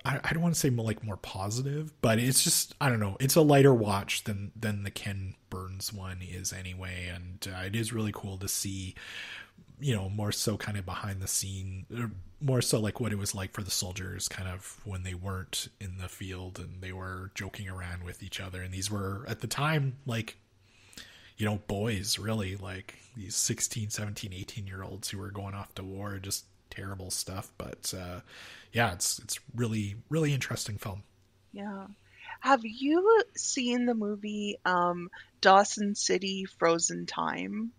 I don't want to say more like more positive, but it's just, I don't know. It's a lighter watch than, than the Ken Burns one is anyway. And uh, it is really cool to see, you know, more so kind of behind the scene, or more so like what it was like for the soldiers kind of when they weren't in the field and they were joking around with each other. And these were at the time, like, you know, boys really like these sixteen, seventeen, eighteen year olds who were going off to war, just terrible stuff. But uh yeah, it's it's really really interesting film. Yeah. Have you seen the movie um Dawson City Frozen Time?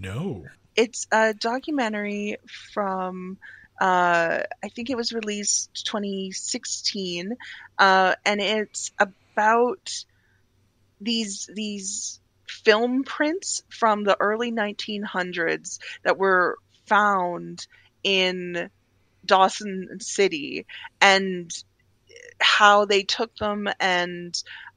No. It's a documentary from uh I think it was released twenty sixteen, uh and it's about these these film prints from the early nineteen hundreds that were found in Dawson City, and how they took them, and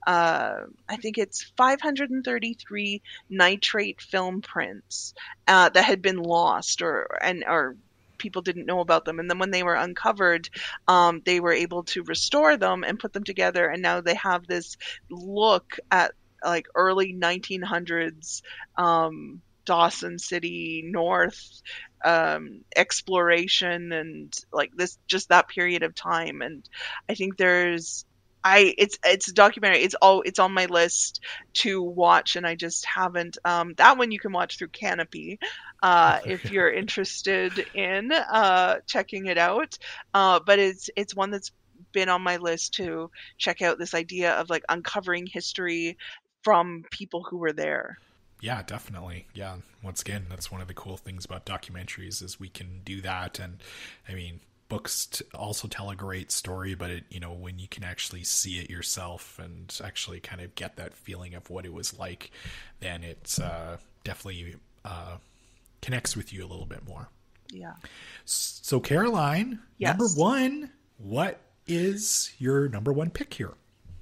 uh, I think it's five hundred thirty-three nitrate film prints uh, that had been lost, or and or people didn't know about them, and then when they were uncovered, um, they were able to restore them and put them together, and now they have this look at like early nineteen hundreds um, Dawson City North um exploration, and like this just that period of time. And I think there's I it's it's a documentary, it's all it's on my list to watch, and I just haven't. Um that one you can watch through Canopy uh if you're interested in uh checking it out, uh but it's it's one that's been on my list to check out, this idea of like uncovering history from people who were there. Yeah, definitely. Yeah. Once again, that's one of the cool things about documentaries is we can do that. And I mean, books t- also tell a great story, but it, you know, when you can actually see it yourself and actually kind of get that feeling of what it was like, then it's uh, definitely uh, connects with you a little bit more. Yeah. So Caroline, yes. Number one, what is your number one pick here?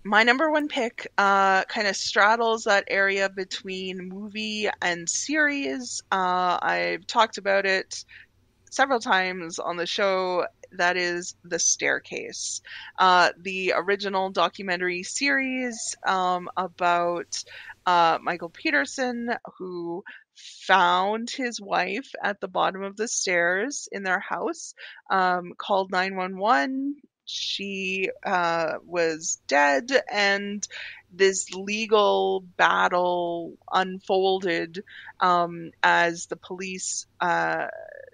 My number one pick uh, kind of straddles that area between movie and series. Uh, I've talked about it several times on the show. That is The Staircase, uh, the original documentary series um, about uh, Michael Peterson, who found his wife at the bottom of the stairs in their house, um, called nine one one. She uh, was dead, and this legal battle unfolded um, as the police uh,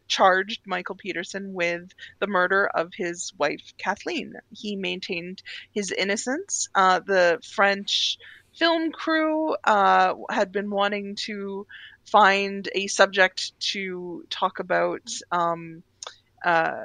charged Michael Peterson with the murder of his wife, Kathleen. He maintained his innocence. Uh, the French film crew uh, had been wanting to find a subject to talk about um, uh,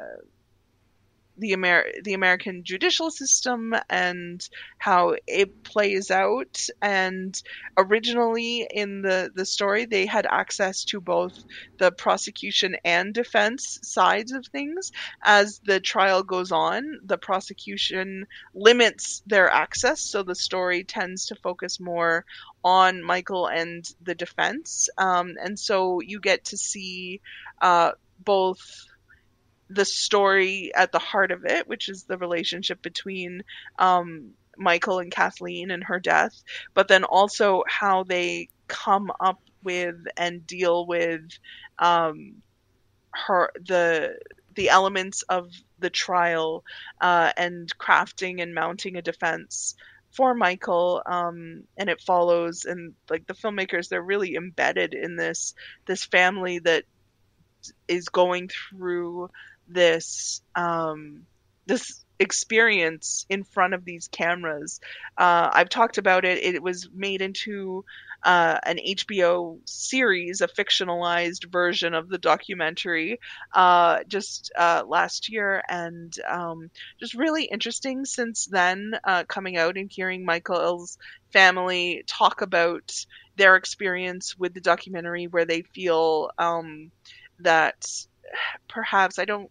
the Amer- the American judicial system and how it plays out. And originally in the, the story, they had access to both the prosecution and defense sides of things. As the trial goes on, the prosecution limits their access, so the story tends to focus more on Michael and the defense. Um, and so you get to see uh, both the story at the heart of it, which is the relationship between um, Michael and Kathleen and her death, but then also how they come up with and deal with um, her the the elements of the trial uh, and crafting and mounting a defense for Michael. Um, and it follows, and like the filmmakers, they're really embedded in this this family that is going through this um, this experience in front of these cameras. Uh, I've talked about it. It was made into uh, an H B O series, a fictionalized version of the documentary, uh, just uh, last year, and um, just really interesting since then, uh, coming out and hearing Michael's family talk about their experience with the documentary, where they feel um, that perhaps I don't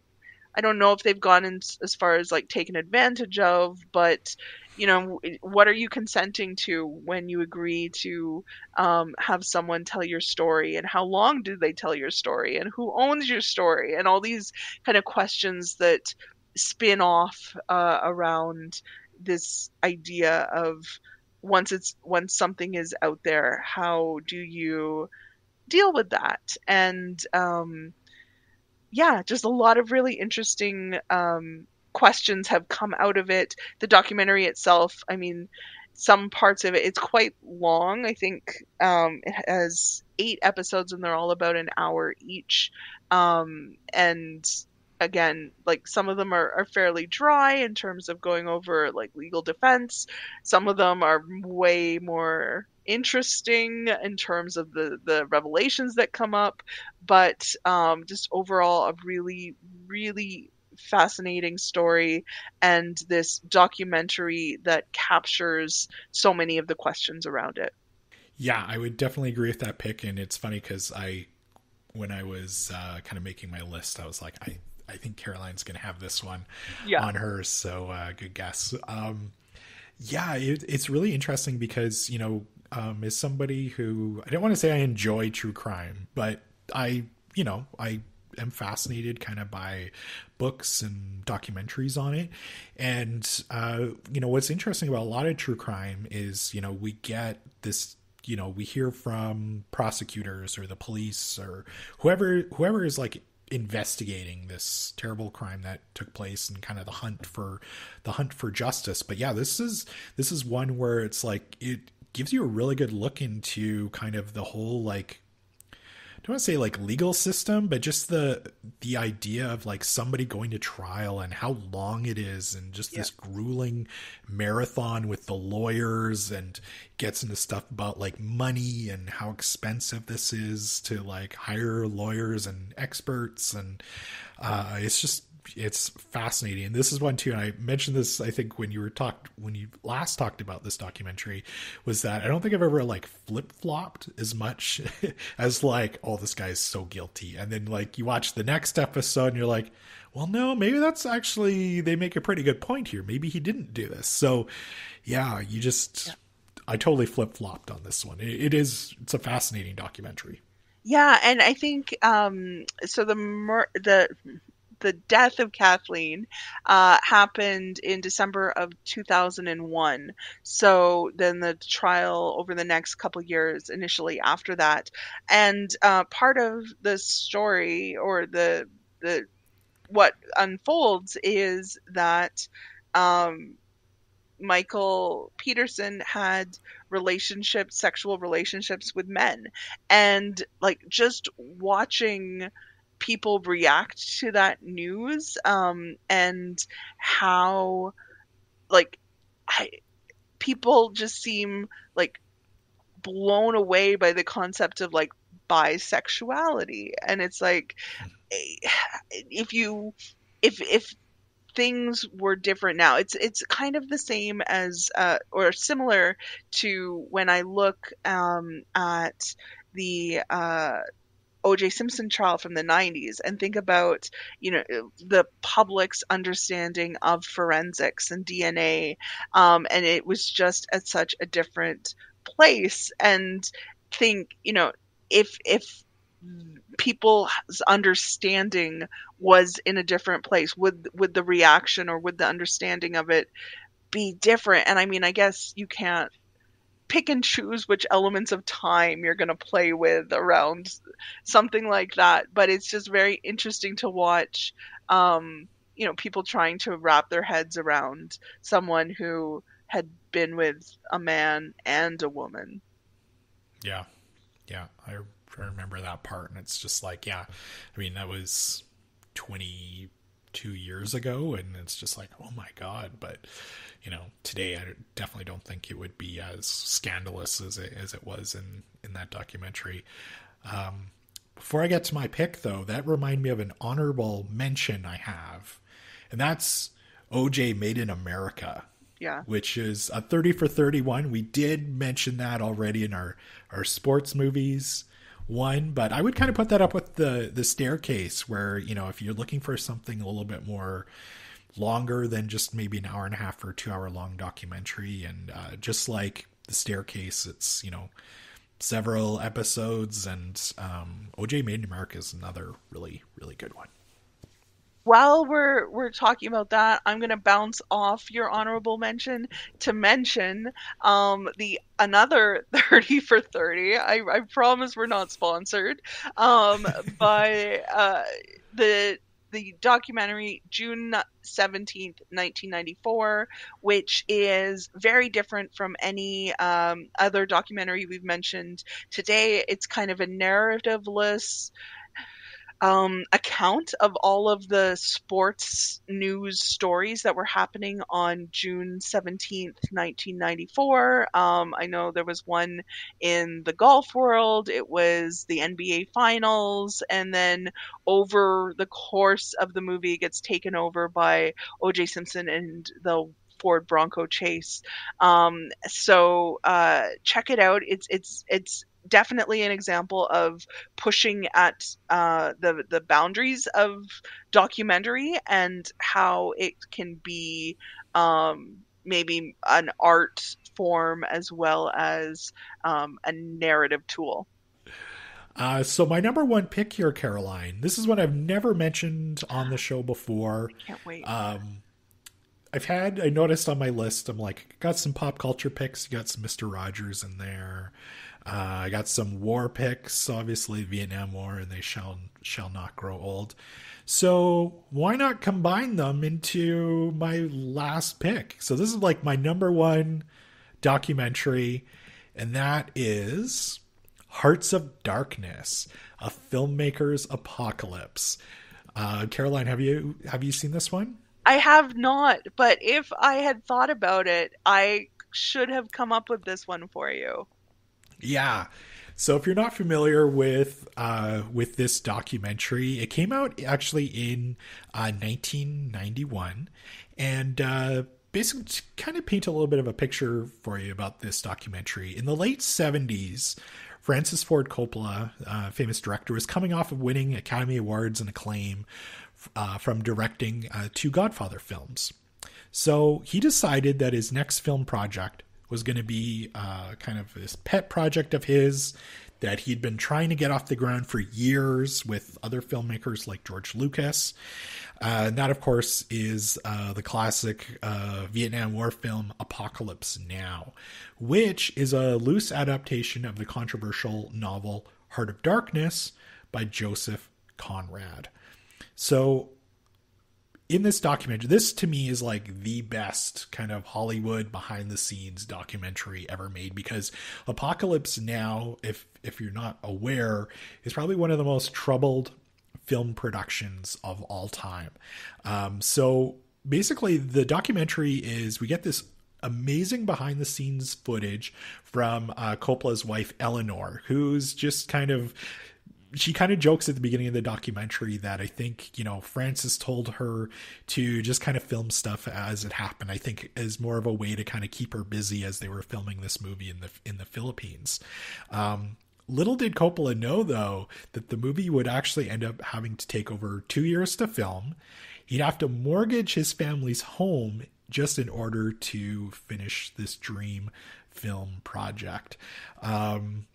I don't know if they've gone in as far as like taken advantage of, but you know, what are you consenting to when you agree to um, have someone tell your story, and how long do they tell your story, and who owns your story, and all these kind of questions that spin off uh, around this idea of once it's once something is out there, how do you deal with that? And um, yeah, just a lot of really interesting um, questions have come out of it. The documentary itself, I mean, some parts of it, it's quite long. I think um, it has eight episodes, and they're all about an hour each. Um, and again, like some of them are, are fairly dry in terms of going over like legal defense. Some of them are way more interesting in terms of the the revelations that come up, but um just overall a really really fascinating story, and this documentary that captures so many of the questions around it. Yeah, I would definitely agree with that pick. And it's funny because I when I was uh kind of making my list, I was like, I I think Caroline's gonna have this one yeah. on hers, so uh good guess. um yeah it, it's really interesting because, you know, Um, is somebody who, I don't want to say I enjoy true crime, but I, you know, I am fascinated kind of by books and documentaries on it. And, uh, you know, what's interesting about a lot of true crime is, you know, we get this, you know, we hear from prosecutors or the police or whoever, whoever is like investigating this terrible crime that took place, and kind of the hunt for the hunt for justice. But yeah, this is, this is one where it's like, it gives you a really good look into kind of the whole, like, I don't want to say like legal system, but just the the idea of like somebody going to trial and how long it is, and just yeah. this grueling marathon with the lawyers, and gets into stuff about like money and how expensive this is to like hire lawyers and experts. And uh, it's just it's fascinating. And this is one too. And I mentioned this, I think when you were talked, when you last talked about this documentary, was that I don't think I've ever like flip flopped as much as like, oh, this guy's so guilty. And then like you watch the next episode and you're like, well, no, maybe that's actually, they make a pretty good point here. Maybe he didn't do this. So yeah, you just, yeah. I totally flip flopped on this one. It, it is, it's a fascinating documentary. Yeah. And I think, um, so the, mur- the, the death of Kathleen uh, happened in December of two thousand one. So then the trial over the next couple of years initially after that. And uh, part of the story or the, the, what unfolds is that um, Michael Peterson had relationships, sexual relationships with men, and like just watching people react to that news, um, and how like I, people just seem like blown away by the concept of like bisexuality. And it's like, if you, if, if things were different now, it's, it's kind of the same as, uh, or similar to when I look, um, at the, uh, O J Simpson trial from the nineties and think about, you know, the public's understanding of forensics and D N A. Um, and it was just at such a different place. And think, you know, if, if people's understanding was in a different place, would, would the reaction or would the understanding of it be different? And I mean, I guess you can't pick and choose which elements of time you're going to play with around something like that. But it's just very interesting to watch, um, you know, people trying to wrap their heads around someone who had been with a man and a woman. Yeah. Yeah. I remember that part. And it's just like, yeah, I mean, that was twenty-two years ago. And it's just like, oh my God. But you know, today I definitely don't think it would be as scandalous as it, as it was in, in that documentary. Um, before I get to my pick, though, that reminded me of an honorable mention I have, and that's O J Made in America. Yeah, which is a thirty for thirty-one. We did mention that already in our, our sports movies one, but I would kind of put that up with the, the Staircase, where, you know, if you're looking for something a little bit more longer than just maybe an hour and a half or two hour long documentary. And uh, just like the Staircase, it's, you know, several episodes, and um, O J Made in America is another really, really good one. While we're, we're talking about that, I'm going to bounce off your honorable mention to mention um, the another thirty for thirty. I, I promise we're not sponsored um, by uh, the, the documentary June seventeenth, nineteen ninety-four, which is very different from any um, other documentary we've mentioned today. It's kind of a narrativeless um, account of all of the sports news stories that were happening on June seventeenth, nineteen ninety-four. Um, I know there was one in the golf world. It was the N B A finals. And then over the course of the movie, it gets taken over by O J Simpson and the Ford Bronco chase. Um, so, uh, check it out. It's, it's, it's, definitely an example of pushing at uh, the the boundaries of documentary and how it can be um, maybe an art form as well as um, a narrative tool. Uh, so my number one pick here, Caroline, this is one I've never mentioned on the show before. I can't wait. Um, I've had, I noticed on my list, I'm like, got some pop culture picks, you got some Mister Rogers in there. Uh, I got some war picks, obviously Vietnam War, and They Shall Shall Not Grow Old. So why not combine them into my last pick? So this is like my number one documentary, and that is Hearts of Darkness, A Filmmaker's Apocalypse. Uh, Caroline, have you have you seen this one? I have not, but if I had thought about it, I should have come up with this one for you. Yeah. So if you're not familiar with uh, with this documentary, it came out actually in uh, nineteen ninety-one, and uh, basically to kind of paint a little bit of a picture for you about this documentary. In the late seventies, Francis Ford Coppola, uh, famous director, was coming off of winning Academy Awards and acclaim uh, from directing uh, two Godfather films. So he decided that his next film project was going to be uh, kind of this pet project of his that he'd been trying to get off the ground for years with other filmmakers like George Lucas. Uh, and that, of course, is uh, the classic uh, Vietnam War film Apocalypse Now, which is a loose adaptation of the controversial novel Heart of Darkness by Joseph Conrad. So in this documentary, this to me is like the best kind of Hollywood behind the scenes documentary ever made, because Apocalypse Now, if if you're not aware, is probably one of the most troubled film productions of all time. Um, so basically the documentary is, we get this amazing behind the scenes footage from uh, Coppola's wife, Eleanor, who's just kind of, she kind of jokes at the beginning of the documentary that I think, you know, Francis told her to just kind of film stuff as it happened, I think, as more of a way to kind of keep her busy as they were filming this movie in the, in the Philippines. Um, Little did Coppola know, though, that the movie would actually end up having to take over two years to film. He'd have to mortgage his family's home just in order to finish this dream film project. Um,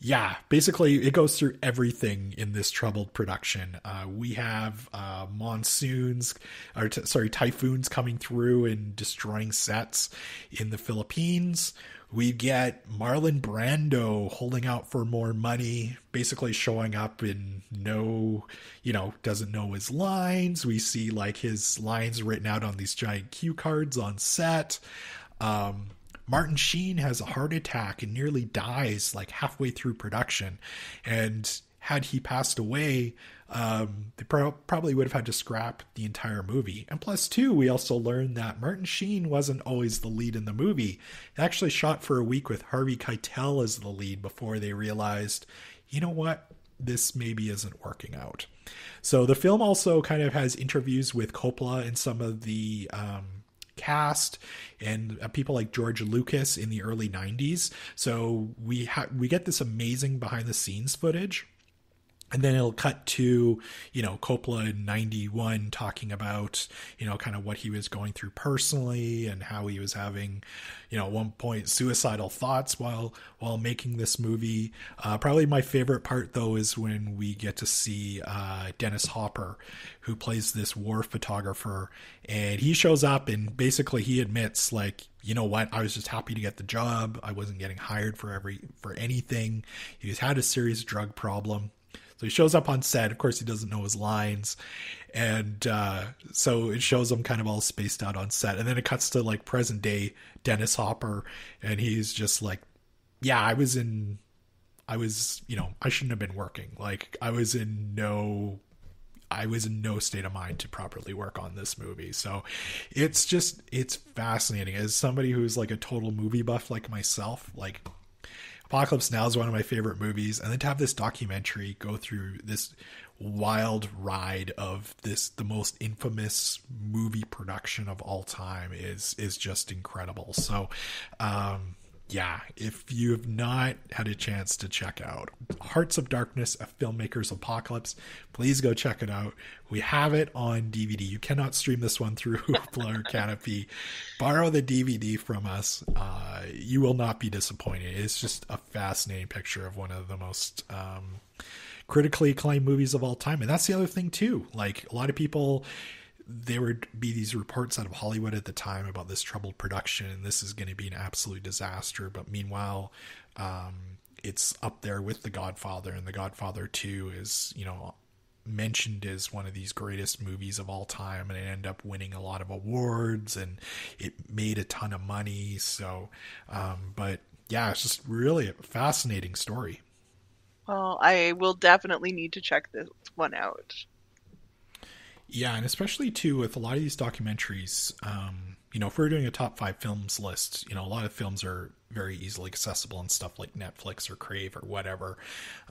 yeah, basically, it goes through everything in this troubled production. Uh, we have uh, monsoons, or t- sorry, typhoons coming through and destroying sets in the Philippines. We get Marlon Brando holding out for more money, basically showing up in no, you know, doesn't know his lines. We see like his lines written out on these giant cue cards on set. Um, Martin Sheen has a heart attack and nearly dies like halfway through production. And had he passed away, um, they pro- probably would have had to scrap the entire movie. And plus, too, we also learned that Martin Sheen wasn't always the lead in the movie. They actually shot for a week with Harvey Keitel as the lead before they realized, you know what, this maybe isn't working out. So the film also kind of has interviews with Coppola and some of the um, cast and uh, people like George Lucas in the early nineties. So we ha- we get this amazing behind the scenes footage. And then it'll cut to, you know, Coppola in ninety-one talking about, you know, kind of what he was going through personally and how he was having, you know, at one point suicidal thoughts while while making this movie. Uh, probably my favorite part, though, is when we get to see uh, Dennis Hopper, who plays this war photographer. And he shows up and basically he admits, like, you know what, I was just happy to get the job. I wasn't getting hired for every for anything. He just had a serious drug problem. So he shows up on set. Of course, he doesn't know his lines. And uh, so it shows him kind of all spaced out on set. And then it cuts to like present day Dennis Hopper. And he's just like, yeah, I was in, I was, you know, I shouldn't have been working. Like I was in no, I was in no state of mind to properly work on this movie. So it's just, it's fascinating. As somebody who's like a total movie buff like myself, like, Apocalypse Now is one of my favorite movies. And then to have this documentary go through this wild ride of this, the most infamous movie production of all time is, is just incredible. So, um, yeah, if you have not had a chance to check out Hearts of Darkness, A Filmmaker's Apocalypse, please go check it out. We have it on D V D. You cannot stream this one through Hoopla or Canopy. Borrow the D V D from us. Uh, you will not be disappointed. It's just a fascinating picture of one of the most um, critically acclaimed movies of all time. And that's the other thing, too. Like, a lot of people, there would be these reports out of Hollywood at the time about this troubled production, and this is going to be an absolute disaster. But meanwhile, um, it's up there with The Godfather, and The Godfather two is, you know, mentioned as one of these greatest movies of all time, and it ended up winning a lot of awards, and it made a ton of money. So, um, but yeah, it's just really a fascinating story. Well, I will definitely need to check this one out. Yeah, and especially, too, with a lot of these documentaries, um, you know, if we're doing a top five films list, you know, a lot of films are very easily accessible on stuff like Netflix or Crave or whatever.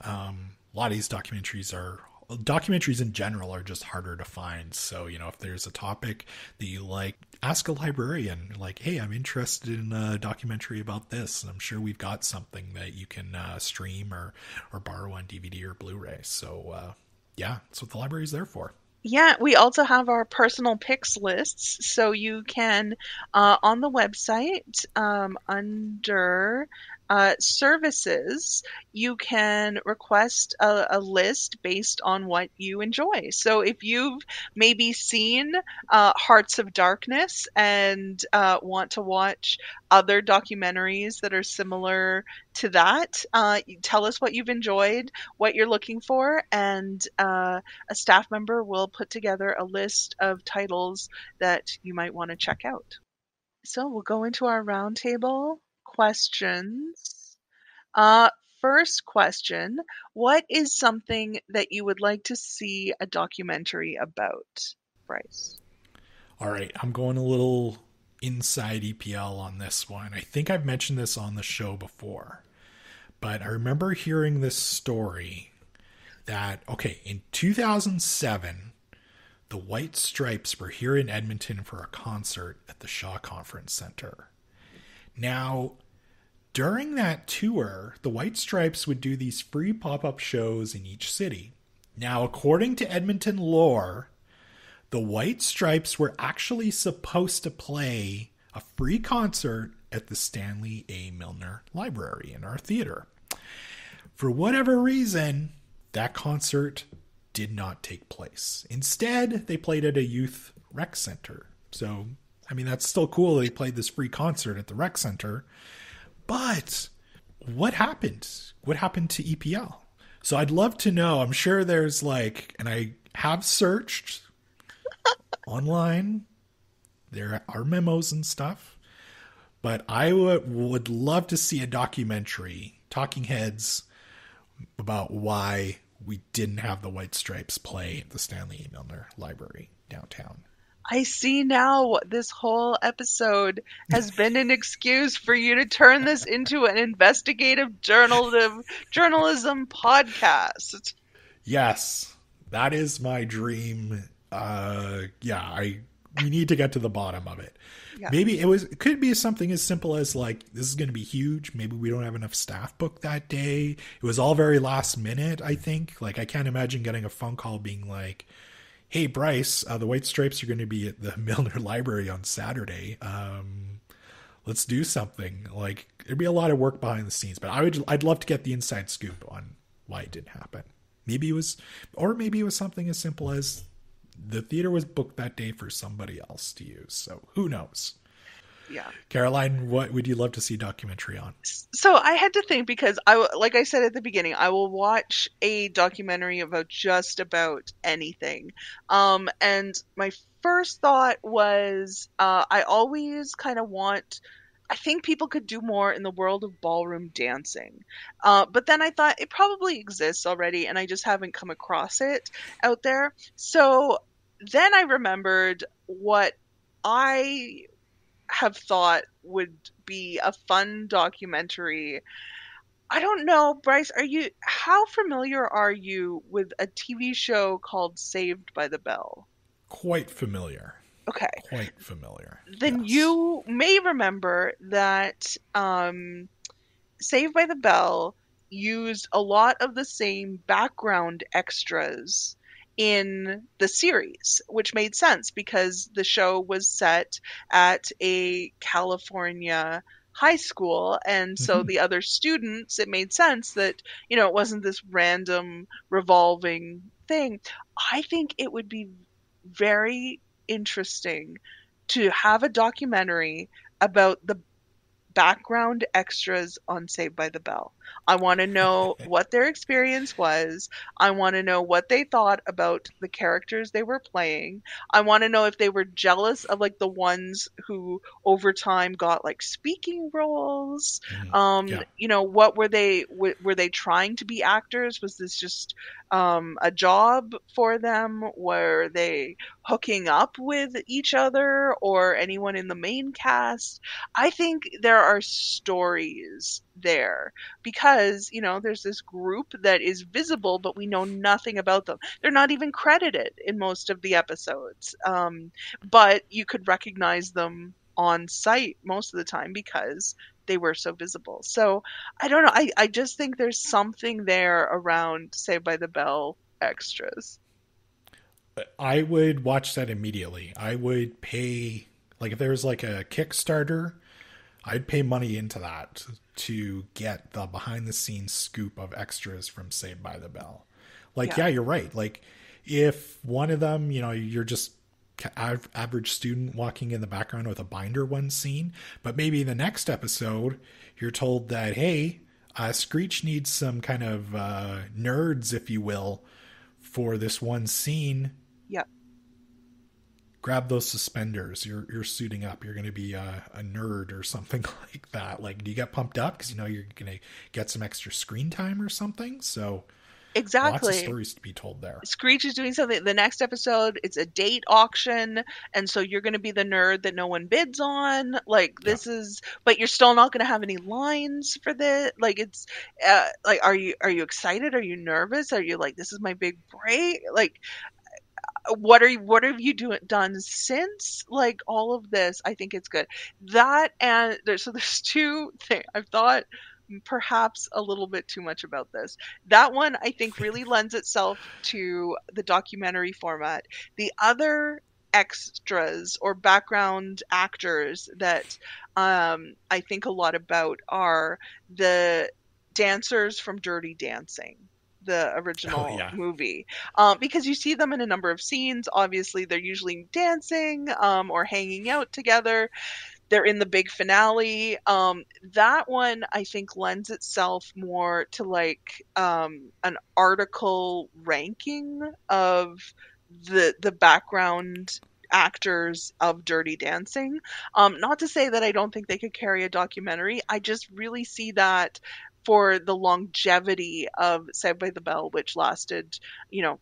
Um, a lot of these documentaries are documentaries in general are just harder to find. So, you know, if there's a topic that you like, ask a librarian, like, hey, I'm interested in a documentary about this, and I'm sure we've got something that you can uh, stream or, or borrow on D V D or Blu-ray. So uh, yeah, that's what the library is there for. Yeah, we also have our personal picks lists. So you can, uh, on the website, um, under uh, services, you can request a, a list based on what you enjoy. So if you've maybe seen uh, Hearts of Darkness and uh, want to watch other documentaries that are similar to that, uh, tell us what you've enjoyed, what you're looking for, and uh, a staff member will put together a list of titles that you might want to check out. So we'll go into our roundtable questions. Uh, first question, what is something that you would like to see a documentary about, Bryce? All right, I'm going a little inside E P L on this one. I think I've mentioned this on the show before, but I remember hearing this story that, okay, in two thousand seven, the White Stripes were here in Edmonton for a concert at the Shaw Conference Center. Now, during that tour, the White Stripes would do these free pop-up shows in each city. Now, according to Edmonton lore, the White Stripes were actually supposed to play a free concert at the Stanley A. Milner Library in our theater. For whatever reason, that concert did not take place. Instead, they played at a youth rec center. So, I mean, that's still cool. They played this free concert at the rec center. But what happened? What happened to E P L? So I'd love to know. I'm sure there's like, and I have searched online, there are memos and stuff, but I would, would love to see a documentary, Talking Heads, about why we didn't have the White Stripes play at the Stanley A. Milner Library downtown. I see now this whole episode has been an excuse for you to turn this into an investigative journalism, journalism podcast. Yes, that is my dream. Uh, yeah, I we need to get to the bottom of it. Yeah. Maybe it was it could be something as simple as like, this is going to be huge. Maybe we don't have enough staff booked that day. It was all very last minute, I think. Like, I can't imagine getting a phone call being like, hey, Bryce, uh, the White Stripes are going to be at the Milner Library on Saturday. Um, let's do something. Like, there'd be a lot of work behind the scenes, but I would, I'd love to get the inside scoop on why it didn't happen. Maybe it was, or maybe it was something as simple as the theater was booked that day for somebody else to use. So who knows? Yeah. Caroline, what would you love to see documentary on? So I had to think, because I, like I said at the beginning, I will watch a documentary about just about anything. Um, and my first thought was, uh, I always kind of want, I think people could do more in the world of ballroom dancing. Uh, but then I thought it probably exists already, and I just haven't come across it out there. So then I remembered what I have thought would be a fun documentary. I don't know, Bryce, are you, how familiar are you with a T V show called Saved by the Bell? Quite familiar. Okay. Quite familiar. Then yes. You may remember that um, Saved by the Bell used a lot of the same background extras in the series, which made sense because the show was set at a California high school, and so mm-hmm. the other students, it made sense that, you know, it wasn't this random revolving thing. I think it would be very interesting to have a documentary about the background extras on Saved by the Bell. I want to know what their experience was. I want to know what they thought about the characters they were playing. I want to know if they were jealous of like the ones who over time got like speaking roles. Mm-hmm. Um, yeah. You know, what were they, w- were they trying to be actors? Was this just um, a job for them? Were they hooking up with each other or anyone in the main cast? I think there are stories there because, you know, there's this group that is visible, but we know nothing about them. They're not even credited in most of the episodes, um, but you could recognize them on site most of the time because they were so visible. So I don't know. I, I just think there's something there around Saved by the Bell extras. I would watch that immediately. I would pay, like if there was like a Kickstarter, I'd pay money into that to get the behind the scenes scoop of extras from Saved by the Bell. Like, yeah, yeah, you're right. Like if one of them, you know, you're just average student walking in the background with a binder one scene, but maybe the next episode you're told that, hey, uh, Screech needs some kind of uh, nerds, if you will, for this one scene. Yeah. Grab those suspenders. You're you're suiting up. You're going to be a, a nerd or something like that. Like, do you get pumped up because you know you're going to get some extra screen time or something? So exactly, lots of stories to be told there. Screech is doing something. The next episode, it's a date auction, and so you're going to be the nerd that no one bids on. Like this yeah. is, but you're still not going to have any lines for this. Like it's, uh, like are you are you excited? Are you nervous? Are you like, this is my big break? Like, what are you, what have you do, done since like all of this? I think it's good that, and there, so there's two things I've thought perhaps a little bit too much about this. That one I think really lends itself to the documentary format. The other extras or background actors that um, I think a lot about are the dancers from Dirty Dancing, the original oh, yeah. movie, um, because you see them in a number of scenes. Obviously they're usually dancing um, or hanging out together. They're in the big finale. Um, that one I think lends itself more to like um, an article ranking of the the background actors of Dirty Dancing. Um, not to say that I don't think they could carry a documentary. I just really see that for the longevity of Saved by the Bell, which lasted, you know,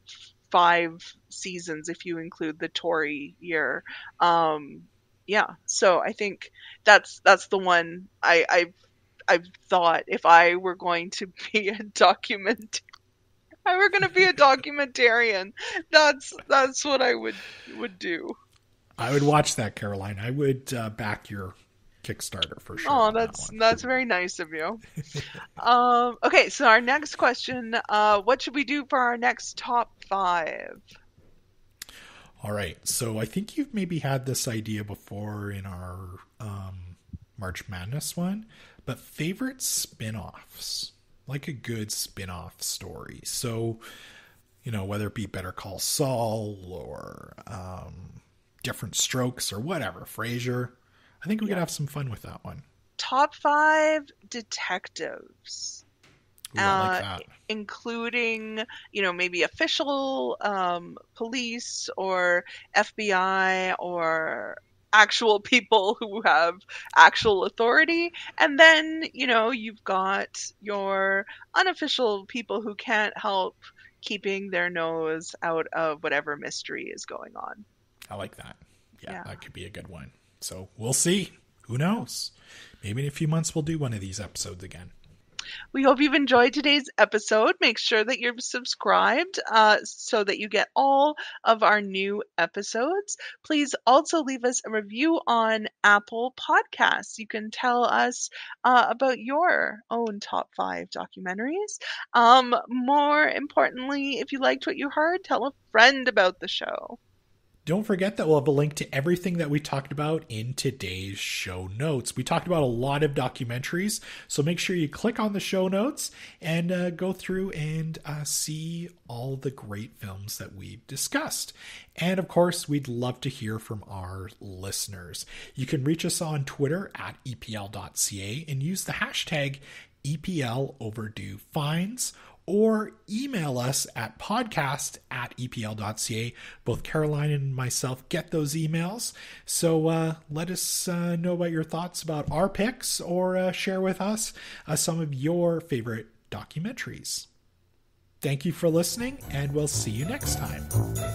five seasons if you include the Tory year. Um, yeah, so I think that's that's the one I, I I've thought if I were going to be a document, if I were going to be a documentarian, that's that's what I would would do. I would watch that, Caroline. I would uh, back your Kickstarter for sure. Oh, that's that that's very nice of you. um, okay, so our next question: uh, what should we do for our next top five? All right, so I think you've maybe had this idea before in our um, March Madness one, but favorite spin-offs, like a good spin-off story. So, you know, whether it be Better Call Saul or um, Different Strokes or whatever, Frasier. I think we yeah. could have some fun with that one. Top five detectives. Ooh, I like that. Uh, including, you know, maybe official um, police or F B I or actual people who have actual authority. And then, you know, you've got your unofficial people who can't help keeping their nose out of whatever mystery is going on. I like that. Yeah, yeah. That could be a good one. So we'll see. Who knows? Maybe in a few months we'll do one of these episodes again. We hope you've enjoyed today's episode. Make sure that you're subscribed uh, so that you get all of our new episodes. Please also leave us a review on Apple Podcasts. You can tell us uh, about your own top five documentaries. Um, more importantly, if you liked what you heard, tell a friend about the show. Don't forget that we'll have a link to everything that we talked about in today's show notes. We talked about a lot of documentaries, so make sure you click on the show notes and uh, go through and uh, see all the great films that we've discussed. And of course, we'd love to hear from our listeners. You can reach us on Twitter at E P L dot C A and use the hashtag E P L Overdue Finds, or email us at podcast at E P L dot C A. Both Caroline and myself get those emails. So uh, let us uh, know about your thoughts about our picks, or uh, share with us uh, some of your favorite documentaries. Thank you for listening, and we'll see you next time.